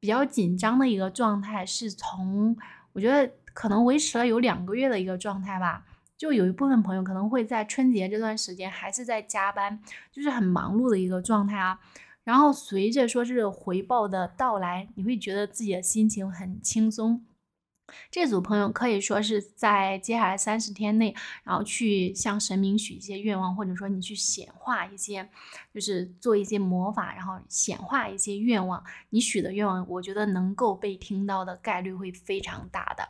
比较紧张的一个状态是从我觉得可能维持了有两个月的一个状态吧，就有一部分朋友可能会在春节这段时间还是在加班，就是很忙碌的一个状态啊。然后随着说是回报的到来，你会觉得自己的心情很轻松。这组朋友可以说是在接下来三十天内，然后去向神明许一些愿望，或者说你去显化一些，就是做一些魔法，然后显化一些愿望。你许的愿望，我觉得能够被听到的概率会非常大的。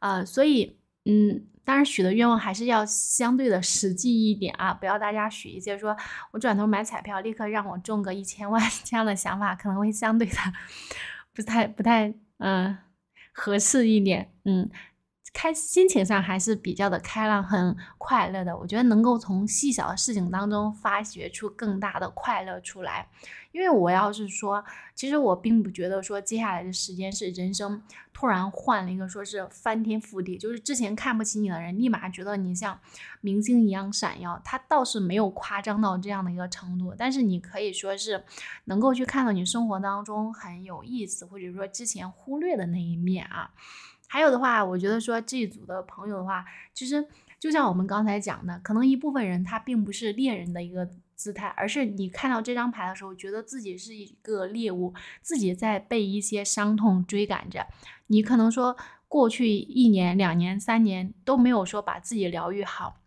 呃，所以，嗯，当然许的愿望还是要相对的实际一点啊，不要大家许一些说我转头买彩票，立刻让我中个一千万这样的想法，可能会相对的不太不太，嗯、呃。合适一点，嗯，开心情上还是比较的开朗，很快乐的。我觉得能够从细小的事情当中发掘出更大的快乐出来。因为我要是说，其实我并不觉得说接下来的时间是人生突然换了一个说是翻天覆地，就是之前看不起你的人立马觉得你像明星一样闪耀，他倒是没有夸张到这样的一个程度。但是你可以说是能够去看到你生活当中很有意思，或者说之前忽略的那一面啊。还有的话，我觉得说这一组的朋友的话，其实就像我们刚才讲的，可能一部分人他并不是猎人的一个姿态，而是你看到这张牌的时候，觉得自己是一个猎物，自己在被一些伤痛追赶着。你可能说过去一年、两年、三年都没有说把自己疗愈好，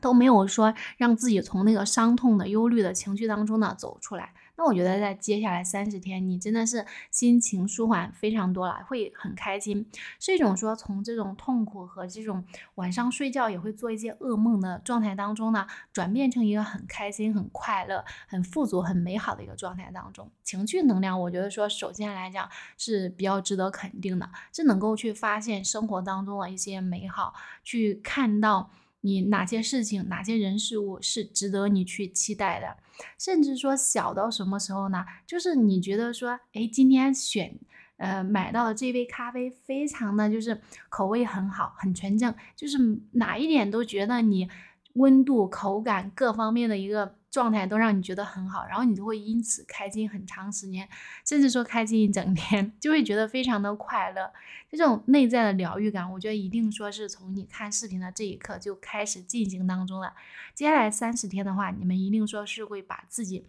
都没有说让自己从那个伤痛的、忧虑的情绪当中呢走出来。那我觉得在接下来三十天，你真的是心情舒缓非常多了，会很开心，是一种说从这种痛苦和这种晚上睡觉也会做一些噩梦的状态当中呢，转变成一个很开心、很快乐、很富足、很美好的一个状态当中。情绪能量，我觉得说首先来讲是比较值得肯定的，是能够去发现生活当中的一些美好，去看到你哪些事情、哪些人事物是值得你去期待的。甚至说小到什么时候呢，就是你觉得说哎，今天选呃买到的这杯咖啡非常的就是口味很好，很纯正，就是哪一点都觉得你温度、口感各方面的一个状态都让你觉得很好，然后你就会因此开心很长时间，甚至说开心一整天，就会觉得非常的快乐。这种内在的疗愈感，我觉得一定说是从你看视频的这一刻就开始进行当中了。接下来三十天的话，你们一定说是会把自己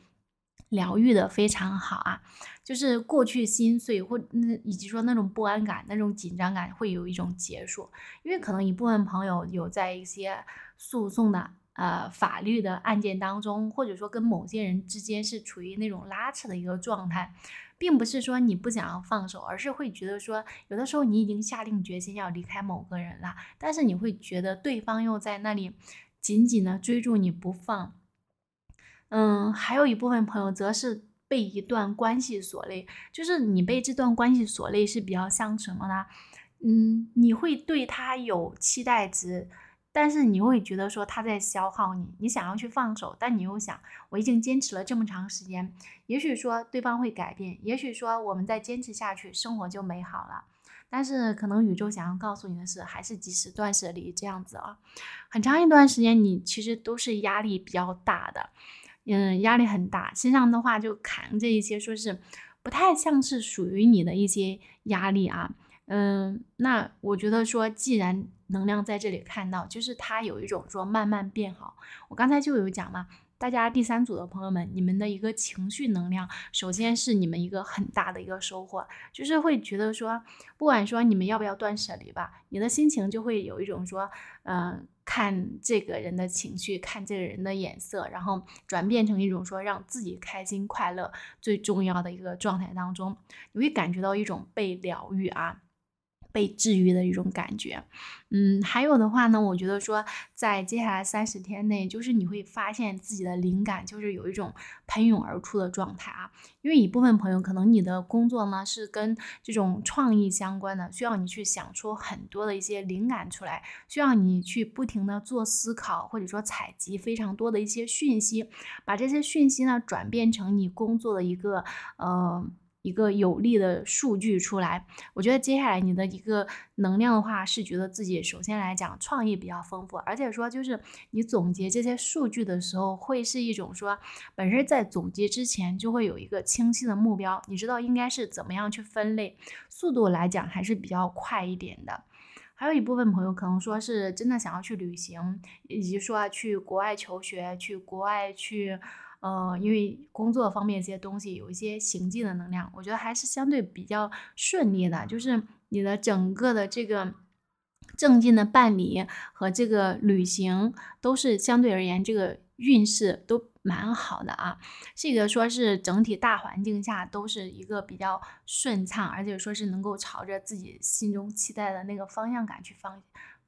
疗愈的非常好啊，就是过去心碎或以及说那种不安感、那种紧张感会有一种结束。因为可能一部分朋友有在一些诉讼的呃法律的案件当中，或者说跟某些人之间是处于那种拉扯的一个状态，并不是说你不想要放手，而是会觉得说有的时候你已经下定决心要离开某个人了，但是你会觉得对方又在那里紧紧的追住你不放。嗯，还有一部分朋友则是被一段关系所累，就是你被这段关系所累是比较像什么呢？嗯，你会对他有期待值，但是你会觉得说他在消耗你，你想要去放手，但你又想我已经坚持了这么长时间，也许说对方会改变，也许说我们再坚持下去，生活就美好了。但是可能宇宙想要告诉你的是，还是及时断舍离这样子啊。很长一段时间你其实都是压力比较大的，嗯，压力很大，身上的话就扛着一些说是不太像是属于你的一些压力啊。嗯，那我觉得说，既然能量在这里看到，就是它有一种说慢慢变好。我刚才就有讲嘛，大家第三组的朋友们，你们的一个情绪能量，首先是你们一个很大的一个收获，就是会觉得说，不管说你们要不要断舍离吧，你的心情就会有一种说，呃，看这个人的情绪，看这个人的眼色，然后转变成一种说让自己开心快乐最重要的一个状态当中，你会感觉到一种被疗愈啊。被治愈的一种感觉。嗯，还有的话呢，我觉得说在接下来三十天内，就是你会发现自己的灵感就是有一种喷涌而出的状态啊。因为一部分朋友可能你的工作呢是跟这种创意相关的，需要你去想出很多的一些灵感出来，需要你去不停的做思考，或者说采集非常多的一些讯息，把这些讯息呢转变成你工作的一个呃一个有力的数据出来。我觉得接下来你的一个能量的话，是觉得自己首先来讲创意比较丰富，而且说就是你总结这些数据的时候，会是一种说本身在总结之前就会有一个清晰的目标，你知道应该是怎么样去分类，速度来讲还是比较快一点的。还有一部分朋友可能说是真的想要去旅行，以及说、啊、去国外求学，去国外去呃，因为工作方面一些东西有一些行进的能量，我觉得还是相对比较顺利的，就是你的整个的这个正经的办理和这个旅行都是相对而言这个运势都蛮好的啊，这个说是整体大环境下都是一个比较顺畅，而且说是能够朝着自己心中期待的那个方向感去方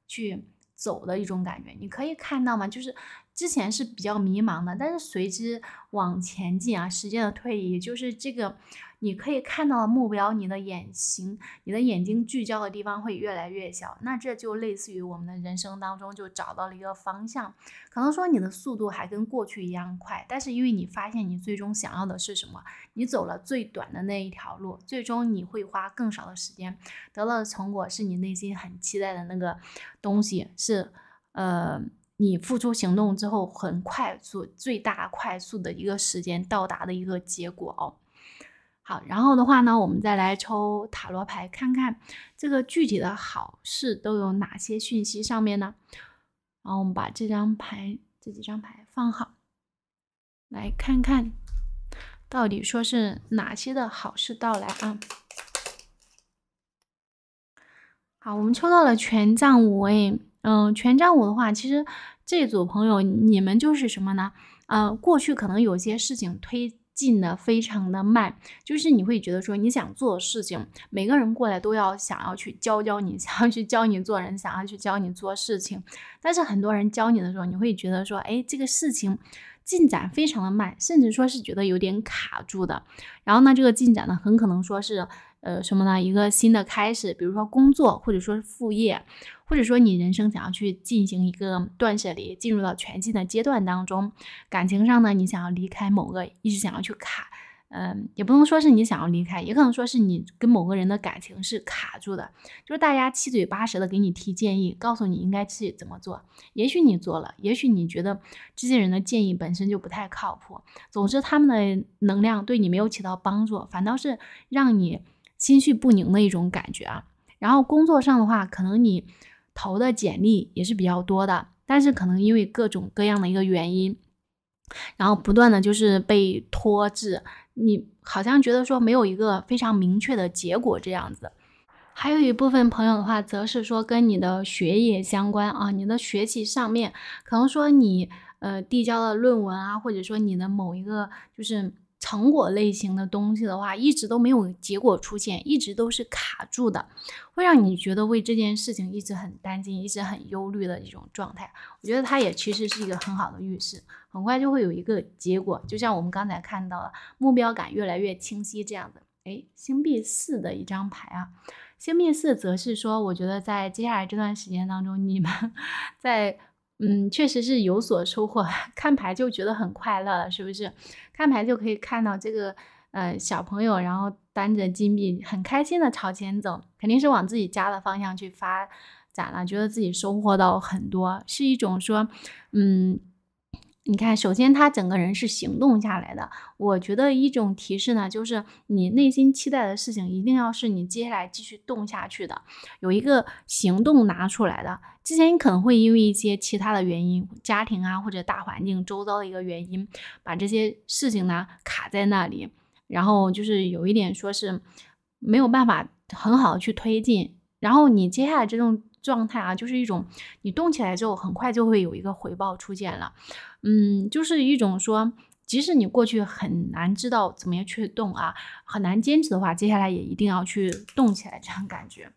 去走的一种感觉。你可以看到吗，就是之前是比较迷茫的，但是随之往前进啊，时间的推移，就是这个你可以看到的目标，你的眼睛你的眼睛聚焦的地方会越来越小，那这就类似于我们的人生当中就找到了一个方向。可能说你的速度还跟过去一样快，但是因为你发现你最终想要的是什么，你走了最短的那一条路，最终你会花更少的时间，得到的成果是你内心很期待的那个东西，是呃你付出行动之后很快速最大快速的一个时间到达的一个结果哦。好，然后的话呢，我们再来抽塔罗牌，看看这个具体的好事都有哪些讯息上面呢。然后我们把这张牌这几张牌放好，来看看到底说是哪些的好事到来啊。好，我们抽到了权杖五。哎嗯，权杖五的话，其实这组朋友你们就是什么呢？呃，过去可能有些事情推进的非常的慢，就是你会觉得说你想做的事情，每个人过来都要想要去教教你，想要去教你做人，想要去教你做事情，但是很多人教你的时候，你会觉得说，哎，这个事情进展非常的慢，甚至说是觉得有点卡住的。然后呢，这个进展呢，很可能说是呃什么呢？一个新的开始，比如说工作，或者说是副业，或者说你人生想要去进行一个断舍离，进入到全新的阶段当中。感情上呢，你想要离开某个，一直想要去卡，嗯、呃，也不能说是你想要离开，也可能说是你跟某个人的感情是卡住的，就是大家七嘴八舌的给你提建议，告诉你应该去怎么做，也许你做了，也许你觉得这些人的建议本身就不太靠谱，总之他们的能量对你没有起到帮助，反倒是让你心绪不宁的一种感觉啊。然后工作上的话，可能你投的简历也是比较多的，但是可能因为各种各样的一个原因，然后不断的就是被拖滞，你好像觉得说没有一个非常明确的结果这样子。还有一部分朋友的话，则是说跟你的学业相关啊，你的学习上面可能说你呃递交的论文啊，或者说你的某一个就是成果类型的东西的话，一直都没有结果出现，一直都是卡住的，会让你觉得为这件事情一直很担心，一直很忧虑的一种状态。我觉得它也其实是一个很好的预示，很快就会有一个结果，就像我们刚才看到了目标感越来越清晰这样的。哎，星币四的一张牌啊，星币四则是说，我觉得在接下来这段时间当中，你们在嗯，确实是有所收获，看牌就觉得很快乐了，是不是？看牌就可以看到这个呃小朋友，然后担着金币，很开心的朝前走，肯定是往自己家的方向去发展了，觉得自己收获到很多，是一种说，嗯，你看，首先他整个人是行动下来的。我觉得一种提示呢，就是你内心期待的事情，一定要是你接下来继续动下去的，有一个行动拿出来的。之前你可能会因为一些其他的原因，家庭啊或者大环境周遭的一个原因，把这些事情呢卡在那里，然后就是有一点说是没有办法很好去推进。然后你接下来这种状态啊，就是一种你动起来之后，很快就会有一个回报出现了。嗯，就是一种说，即使你过去很难知道怎么样去动啊，很难坚持的话，接下来也一定要去动起来，这样感觉。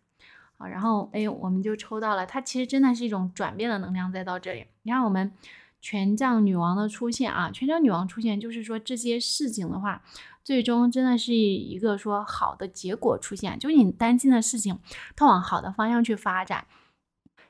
好，然后哎，我们就抽到了，它其实真的是一种转变的能量在到这里。你看我们权杖女王的出现啊，权杖女王出现就是说这些事情的话，最终真的是一个说好的结果出现，就是你担心的事情，它往好的方向去发展。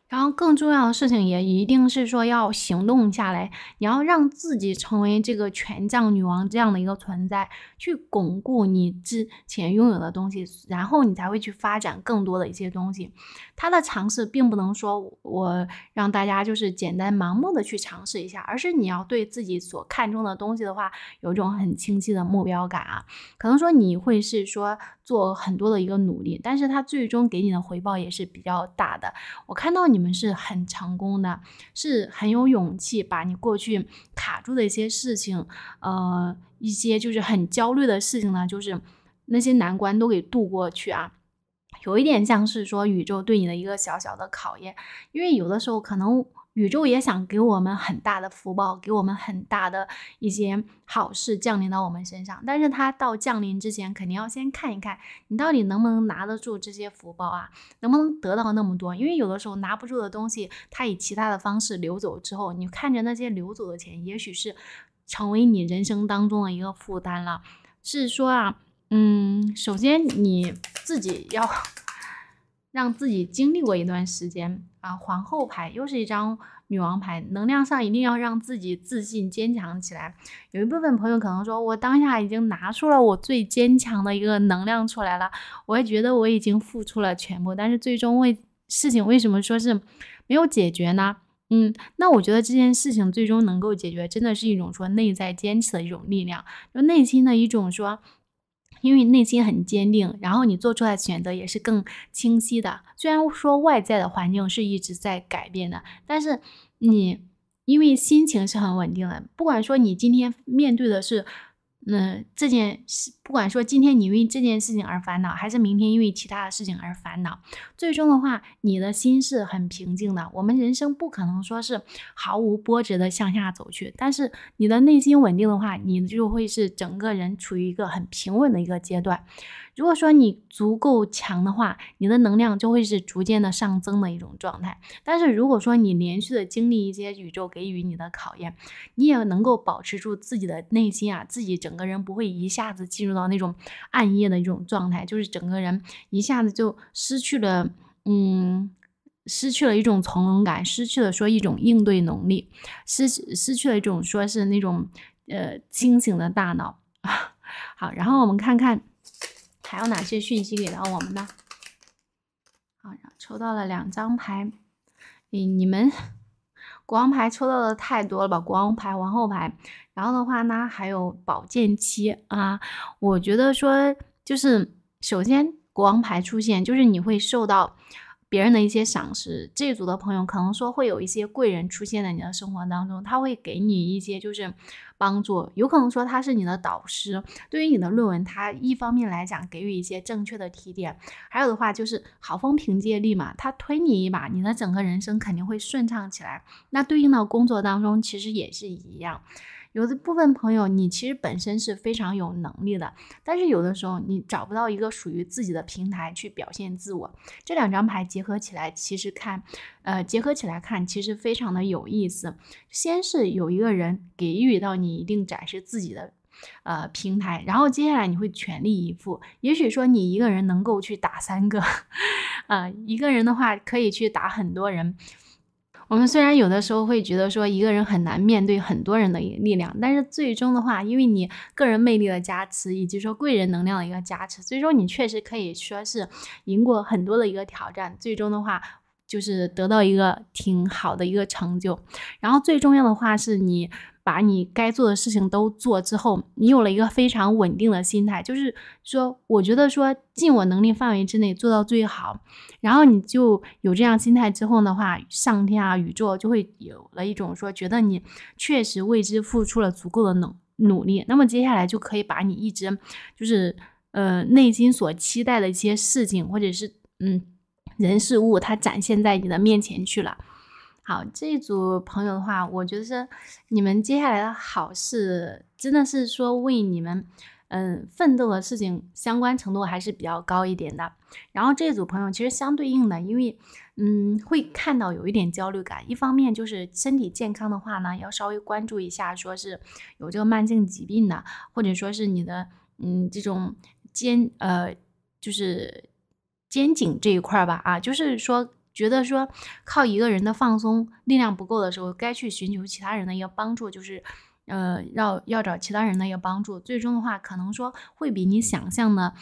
然后更重要的事情也一定是说要行动下来，你要让自己成为这个权杖女王这样的一个存在，去巩固你之前拥有的东西，然后你才会去发展更多的一些东西。他的尝试并不能说我让大家就是简单盲目的去尝试一下，而是你要对自己所看重的东西的话，有一种很清晰的目标感啊。可能说你会是说做很多的一个努力，但是他最终给你的回报也是比较大的。我看到你你们是很成功的，是很有勇气把你过去卡住的一些事情，呃，一些就是很焦虑的事情呢，就是那些难关都给渡过去啊。有一点像是说宇宙对你的一个小小的考验，因为有的时候可能宇宙也想给我们很大的福报，给我们很大的一些好事降临到我们身上，但是它到降临之前，肯定要先看一看你到底能不能拿得住这些福报啊，能不能得到那么多。因为有的时候拿不住的东西，它以其他的方式流走之后，你看着那些流走的钱，也许是成为你人生当中的一个负担了。是说啊，嗯，首先你自己要让自己经历过一段时间啊。皇后牌又是一张女王牌，能量上一定要让自己自信坚强起来。有一部分朋友可能说，我当下已经拿出了我最坚强的一个能量出来了，我也觉得我已经付出了全部，但是最终为事情为什么说是没有解决呢？嗯，那我觉得这件事情最终能够解决，真的是一种说内在坚持的一种力量，就内心的一种说，因为内心很坚定，然后你做出来的选择也是更清晰的。虽然说外在的环境是一直在改变的，但是你因为心情是很稳定的，不管说你今天面对的是嗯，这件事，不管说今天你因为这件事情而烦恼，还是明天因为其他的事情而烦恼，最终的话，你的心是很平静的。我们人生不可能说是毫无波折的向下走去，但是你的内心稳定的话，你就会是整个人处于一个很平稳的一个阶段。如果说你足够强的话，你的能量就会是逐渐的上增的一种状态。但是如果说你连续的经历一些宇宙给予你的考验，你也能够保持住自己的内心啊，自己整整个人不会一下子进入到那种暗夜的一种状态，就是整个人一下子就失去了嗯失去了一种从容感，失去了说一种应对能力，失失去了一种说是那种呃清醒的大脑。好，然后我们看看还有哪些讯息给到我们呢？好，抽到了两张牌，你们国王牌抽到的太多了吧，国王牌、王后牌，然后的话呢还有宝剑七啊。我觉得说就是首先国王牌出现，就是你会受到别人的一些赏识，这组的朋友可能说会有一些贵人出现在你的生活当中，他会给你一些就是帮助，有可能说他是你的导师，对于你的论文他一方面来讲给予一些正确的提点，还有的话就是好风凭借力嘛，他推你一把，你的整个人生肯定会顺畅起来。那对应到工作当中其实也是一样，有的部分朋友你其实本身是非常有能力的，但是有的时候你找不到一个属于自己的平台去表现自我。这两张牌结合起来其实看呃，结合起来看其实非常的有意思。先是有一个人给予到你一定展示自己的呃平台，然后接下来你会全力以赴，也许说你一个人能够去打三个呃，一个人的话可以去打很多人。我们虽然有的时候会觉得说一个人很难面对很多人的力量，但是最终的话，因为你个人魅力的加持，以及说贵人能量的一个加持，最终你确实可以说是赢过很多的一个挑战。最终的话就是得到一个挺好的一个成就。然后最重要的话是你把你该做的事情都做之后，你有了一个非常稳定的心态，就是说我觉得说尽我能力范围之内做到最好，然后你就有这样心态之后的话，上天啊宇宙就会有了一种说觉得你确实为之付出了足够的努努力，那么接下来就可以把你一直就是呃内心所期待的一些事情或者是嗯。 人事物它展现在你的面前去了。好，这组朋友的话，我觉得是你们接下来的好事，真的是说为你们嗯奋斗的事情相关程度还是比较高一点的。然后这组朋友其实相对应的，因为嗯会看到有一点焦虑感，一方面就是身体健康的话呢，要稍微关注一下，说是有这个慢性疾病的，或者说是你的嗯这种肩呃就是。 肩颈这一块吧，啊，就是说觉得说靠一个人的放松力量不够的时候，该去寻求其他人的一个帮助，就是呃要要找其他人的一个帮助。最终的话，可能说会比你想象的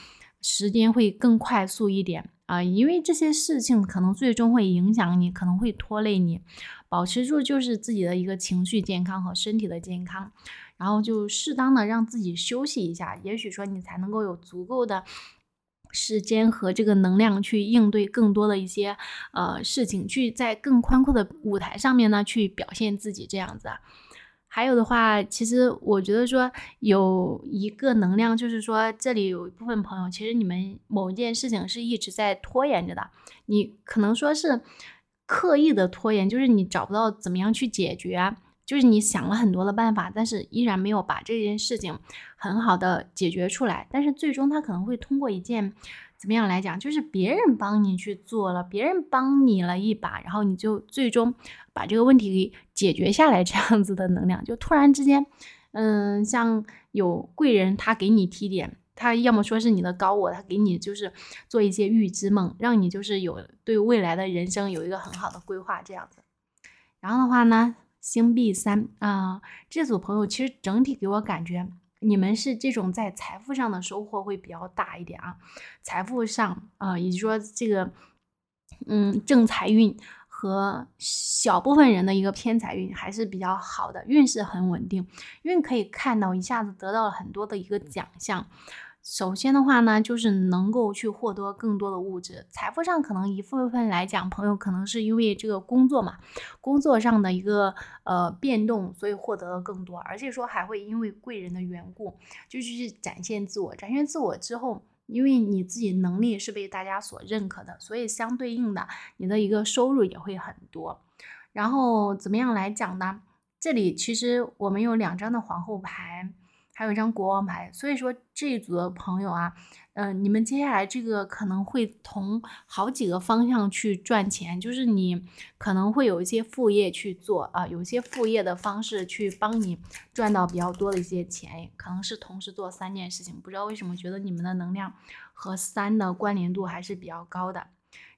时间会更快速一点啊、呃，因为这些事情可能最终会影响你，可能会拖累你。保持住就是自己的一个情绪健康和身体的健康，然后就适当的让自己休息一下，也许说你才能够有足够的。 时间和这个能量去应对更多的一些呃事情，去在更宽阔的舞台上面呢去表现自己这样子。还有的话，其实我觉得说有一个能量，就是说这里有一部分朋友，其实你们某一件事情是一直在拖延着的，你可能说是刻意的拖延，就是你找不到怎么样去解决。 就是你想了很多的办法，但是依然没有把这件事情很好的解决出来。但是最终他可能会通过一件怎么样来讲，就是别人帮你去做了，别人帮你了一把，然后你就最终把这个问题给解决下来，这样子的能量就突然之间，嗯，像有贵人他给你提点，他要么说是你的高我，他给你就是做一些预知梦，让你就是有对未来的人生有一个很好的规划这样子。然后的话呢？ 星币三啊，这组朋友其实整体给我感觉，你们是这种在财富上的收获会比较大一点啊，财富上啊、呃，也就是说这个，嗯，正财运和小部分人的一个偏财运还是比较好的，运势很稳定，因为可以看到一下子得到了很多的一个奖项。 首先的话呢，就是能够去获得更多的物质，财富上可能一部分来讲，朋友可能是因为这个工作嘛，工作上的一个呃变动，所以获得了更多，而且说还会因为贵人的缘故，就去展现自我，展现自我之后，因为你自己能力是被大家所认可的，所以相对应的你的一个收入也会很多。然后怎么样来讲呢？这里其实我们有两张的皇后牌。 还有一张国王牌，所以说这一组的朋友啊，嗯、呃，你们接下来这个可能会从好几个方向去赚钱，就是你可能会有一些副业去做啊、呃，有一些副业的方式去帮你赚到比较多的一些钱，可能是同时做三件事情，不知道为什么觉得你们的能量和三的关联度还是比较高的。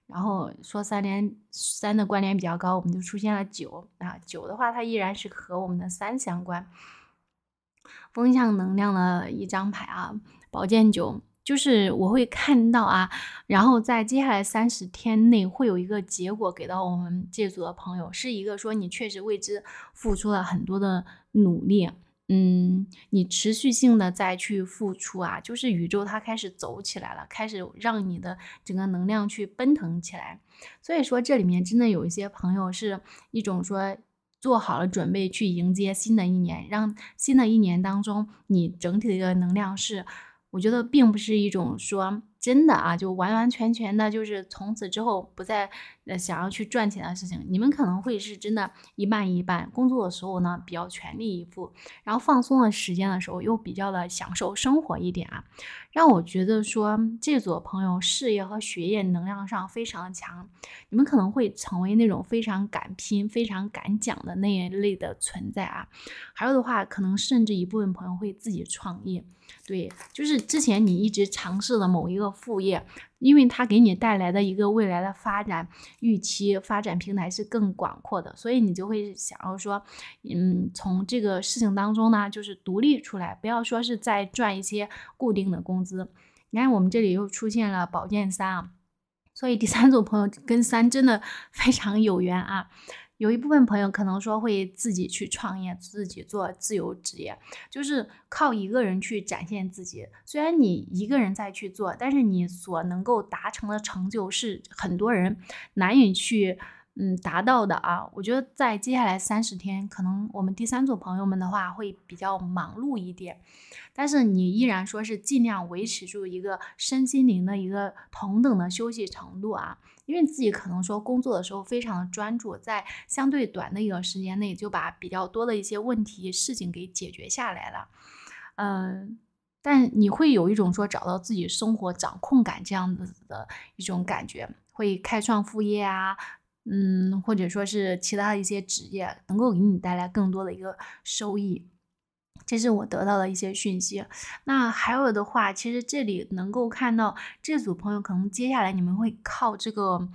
然后说三连三的关联比较高，我们就出现了九啊，九的话它依然是和我们的三相关。 风象能量的一张牌啊，宝剑九，就是我会看到啊，然后在接下来三十天内会有一个结果给到我们这组的朋友，是一个说你确实为之付出了很多的努力，嗯，你持续性的再去付出啊，就是宇宙它开始走起来了，开始让你的整个能量去奔腾起来，所以说这里面真的有一些朋友是一种说。 做好了准备去迎接新的一年，让新的一年当中你整体的一个能量是，我觉得并不是一种说真的啊，就完完全全的，就是从此之后不再呃想要去赚钱的事情。你们可能会是真的，一半一半。工作的时候呢，比较全力以赴，然后放松的时间的时候又比较的享受生活一点啊，让我觉得说这组朋友事业和学业能量上非常强。你们可能会成为那种非常敢拼、非常敢讲的那一类的存在啊。还有的话，可能甚至一部分朋友会自己创业。 对，就是之前你一直尝试的某一个副业，因为它给你带来的一个未来的发展预期、发展平台是更广阔的，所以你就会想要说，嗯，从这个事情当中呢，就是独立出来，不要说是在赚一些固定的工资。你看我们这里又出现了宝剑三啊，所以第三组朋友跟三真的非常有缘啊。有一部分朋友可能说会自己去创业，自己做自由职业，就是靠一个人去展现自己。虽然你一个人在去做，但是你所能够达成的成就是很多人难以去嗯达到的啊。我觉得在接下来三十天，可能我们第三组朋友们的话会比较忙碌一点，但是你依然说是尽量维持住一个身心灵的一个同等的休息程度啊。因为自己可能说工作的时候非常的专注，在相对短的一个时间内就把比较多的一些问题事情给解决下来了，嗯，但你会有一种说找到自己生活掌控感这样子的一种感觉，会开创副业啊，嗯，或者说是其他的一些职业能够给你带来更多的一个收益。这是我得到的一些讯息。那还有的话，其实这里能够看到这组朋友可能接下来你们会靠这个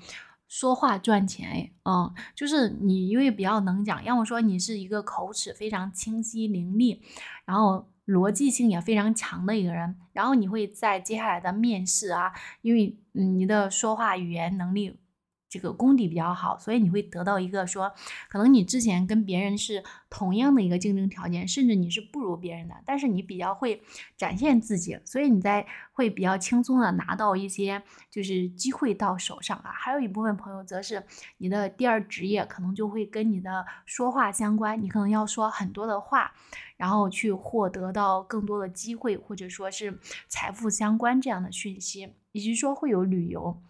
说话赚钱，嗯，就是你因为比较能讲，要么说你是一个口齿非常清晰伶俐，然后逻辑性也非常强的一个人，然后你会在接下来的面试啊，因为你的说话语言能力这个功底比较好，所以你会得到一个说可能你之前跟别人是同样的一个竞争条件，甚至你是不如别人的，但是你比较会展现自己，所以你在会比较轻松的拿到一些就是机会到手上啊。还有一部分朋友则是你的第二职业可能就会跟你的说话相关，你可能要说很多的话，然后去获得到更多的机会，或者说是财富相关这样的讯息，以及说会有旅游。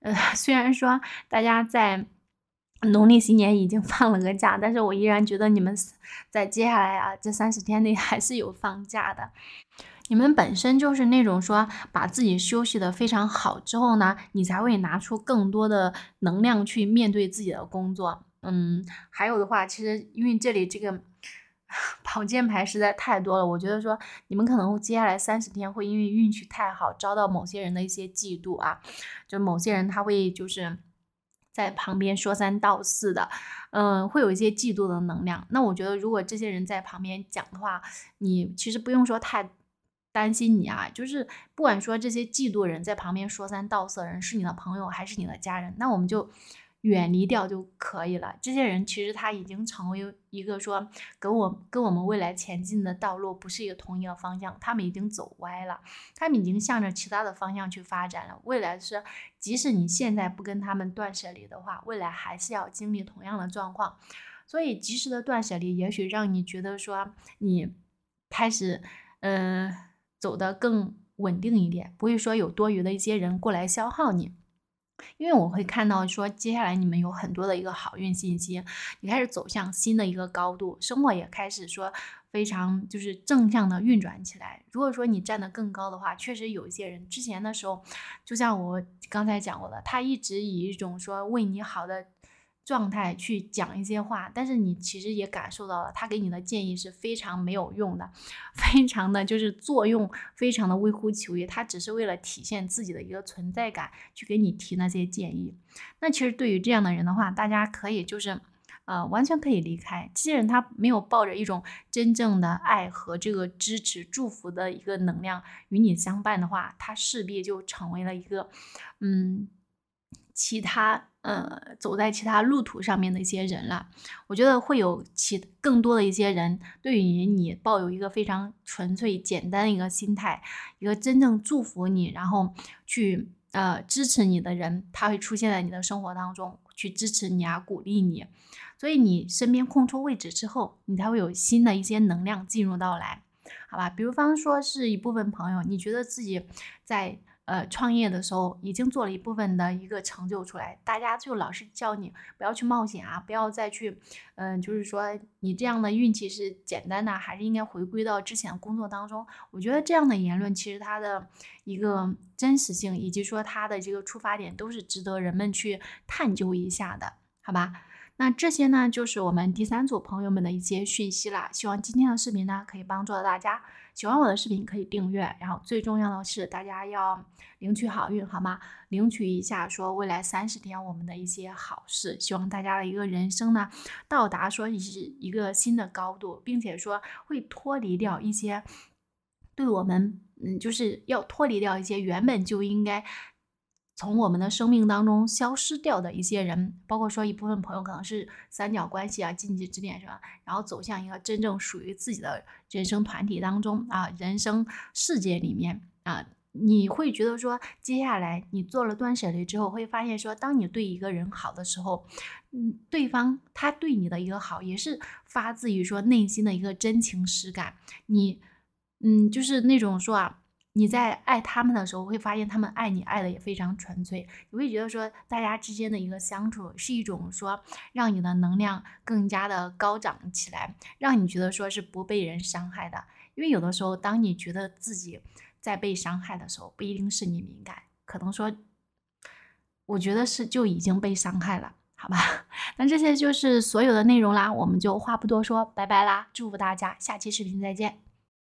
呃，虽然说大家在农历新年已经放了个假，但是我依然觉得你们在接下来啊这三十天内还是有放假的。你们本身就是那种说把自己休息的非常好之后呢，你才会拿出更多的能量去面对自己的工作。嗯，还有的话，其实因为这里这个宝剑牌实在太多了，我觉得说你们可能接下来三十天会因为运气太好遭到某些人的一些嫉妒啊，就某些人他会就是在旁边说三道四的，嗯，会有一些嫉妒的能量。那我觉得如果这些人在旁边讲的话，你其实不用说太担心你啊，就是不管说这些嫉妒人在旁边说三道四的人是你的朋友还是你的家人，那我们就远离掉就可以了。这些人其实他已经成为一个说跟我跟我们未来前进的道路不是一个同一个方向，他们已经走歪了，他们已经向着其他的方向去发展了。未来是即使你现在不跟他们断舍离的话，未来还是要经历同样的状况。所以及时的断舍离也许让你觉得说你开始嗯、呃、走得更稳定一点，不会说有多余的一些人过来消耗你。因为我会看到说接下来你们有很多的一个好运信息，你开始走向新的一个高度，生活也开始说非常就是正向的运转起来。如果说你站得更高的话，确实有一些人之前的时候就像我刚才讲过的，他一直以一种说为你好的状态去讲一些话，但是你其实也感受到了他给你的建议是非常没有用的，非常的就是作用非常的微乎其微，他只是为了体现自己的一个存在感去给你提那些建议。那其实对于这样的人的话，大家可以就是呃完全可以离开这些人，他没有抱着一种真正的爱和这个支持祝福的一个能量与你相伴的话，他势必就成为了一个嗯其他呃，走在其他路途上面的一些人了。我觉得会有其更多的一些人对于你抱有一个非常纯粹简单的一个心态，一个真正祝福你然后去呃支持你的人，他会出现在你的生活当中去支持你啊，鼓励你。所以你身边空出位置之后，你才会有新的一些能量进入到来，好吧？比如方说是一部分朋友，你觉得自己在呃，创业的时候已经做了一部分的一个成就出来，大家就老是叫你不要去冒险啊，不要再去，嗯、呃，就是说你这样的运气是简单的，还是应该回归到之前的工作当中。我觉得这样的言论其实它的一个真实性，以及说它的这个出发点都是值得人们去探究一下的，好吧？那这些呢，就是我们第三组朋友们的一些讯息啦。希望今天的视频呢，可以帮助到大家。喜欢我的视频可以订阅，然后最重要的是大家要领取好运，好吗？领取一下说未来三十天我们的一些好事，希望大家的一个人生呢到达说一个新的高度，并且说会脱离掉一些对我们嗯就是要脱离掉一些原本就应该从我们的生命当中消失掉的一些人，包括说一部分朋友可能是三角关系啊、禁忌之恋是吧？然后走向一个真正属于自己的人生团体当中啊、人生世界里面啊，你会觉得说，接下来你做了断舍离之后，会发现说，当你对一个人好的时候，嗯，对方他对你的一个好，也是发自于说内心的一个真情实感。你，嗯，就是那种说啊。你在爱他们的时候，会发现他们爱你爱的也非常纯粹。你会觉得说，大家之间的一个相处是一种说，让你的能量更加的高涨起来，让你觉得说是不被人伤害的。因为有的时候，当你觉得自己在被伤害的时候，不一定是你敏感，可能说，我觉得是就已经被伤害了，好吧？那这些就是所有的内容啦，我们就话不多说，拜拜啦！祝福大家，下期视频再见。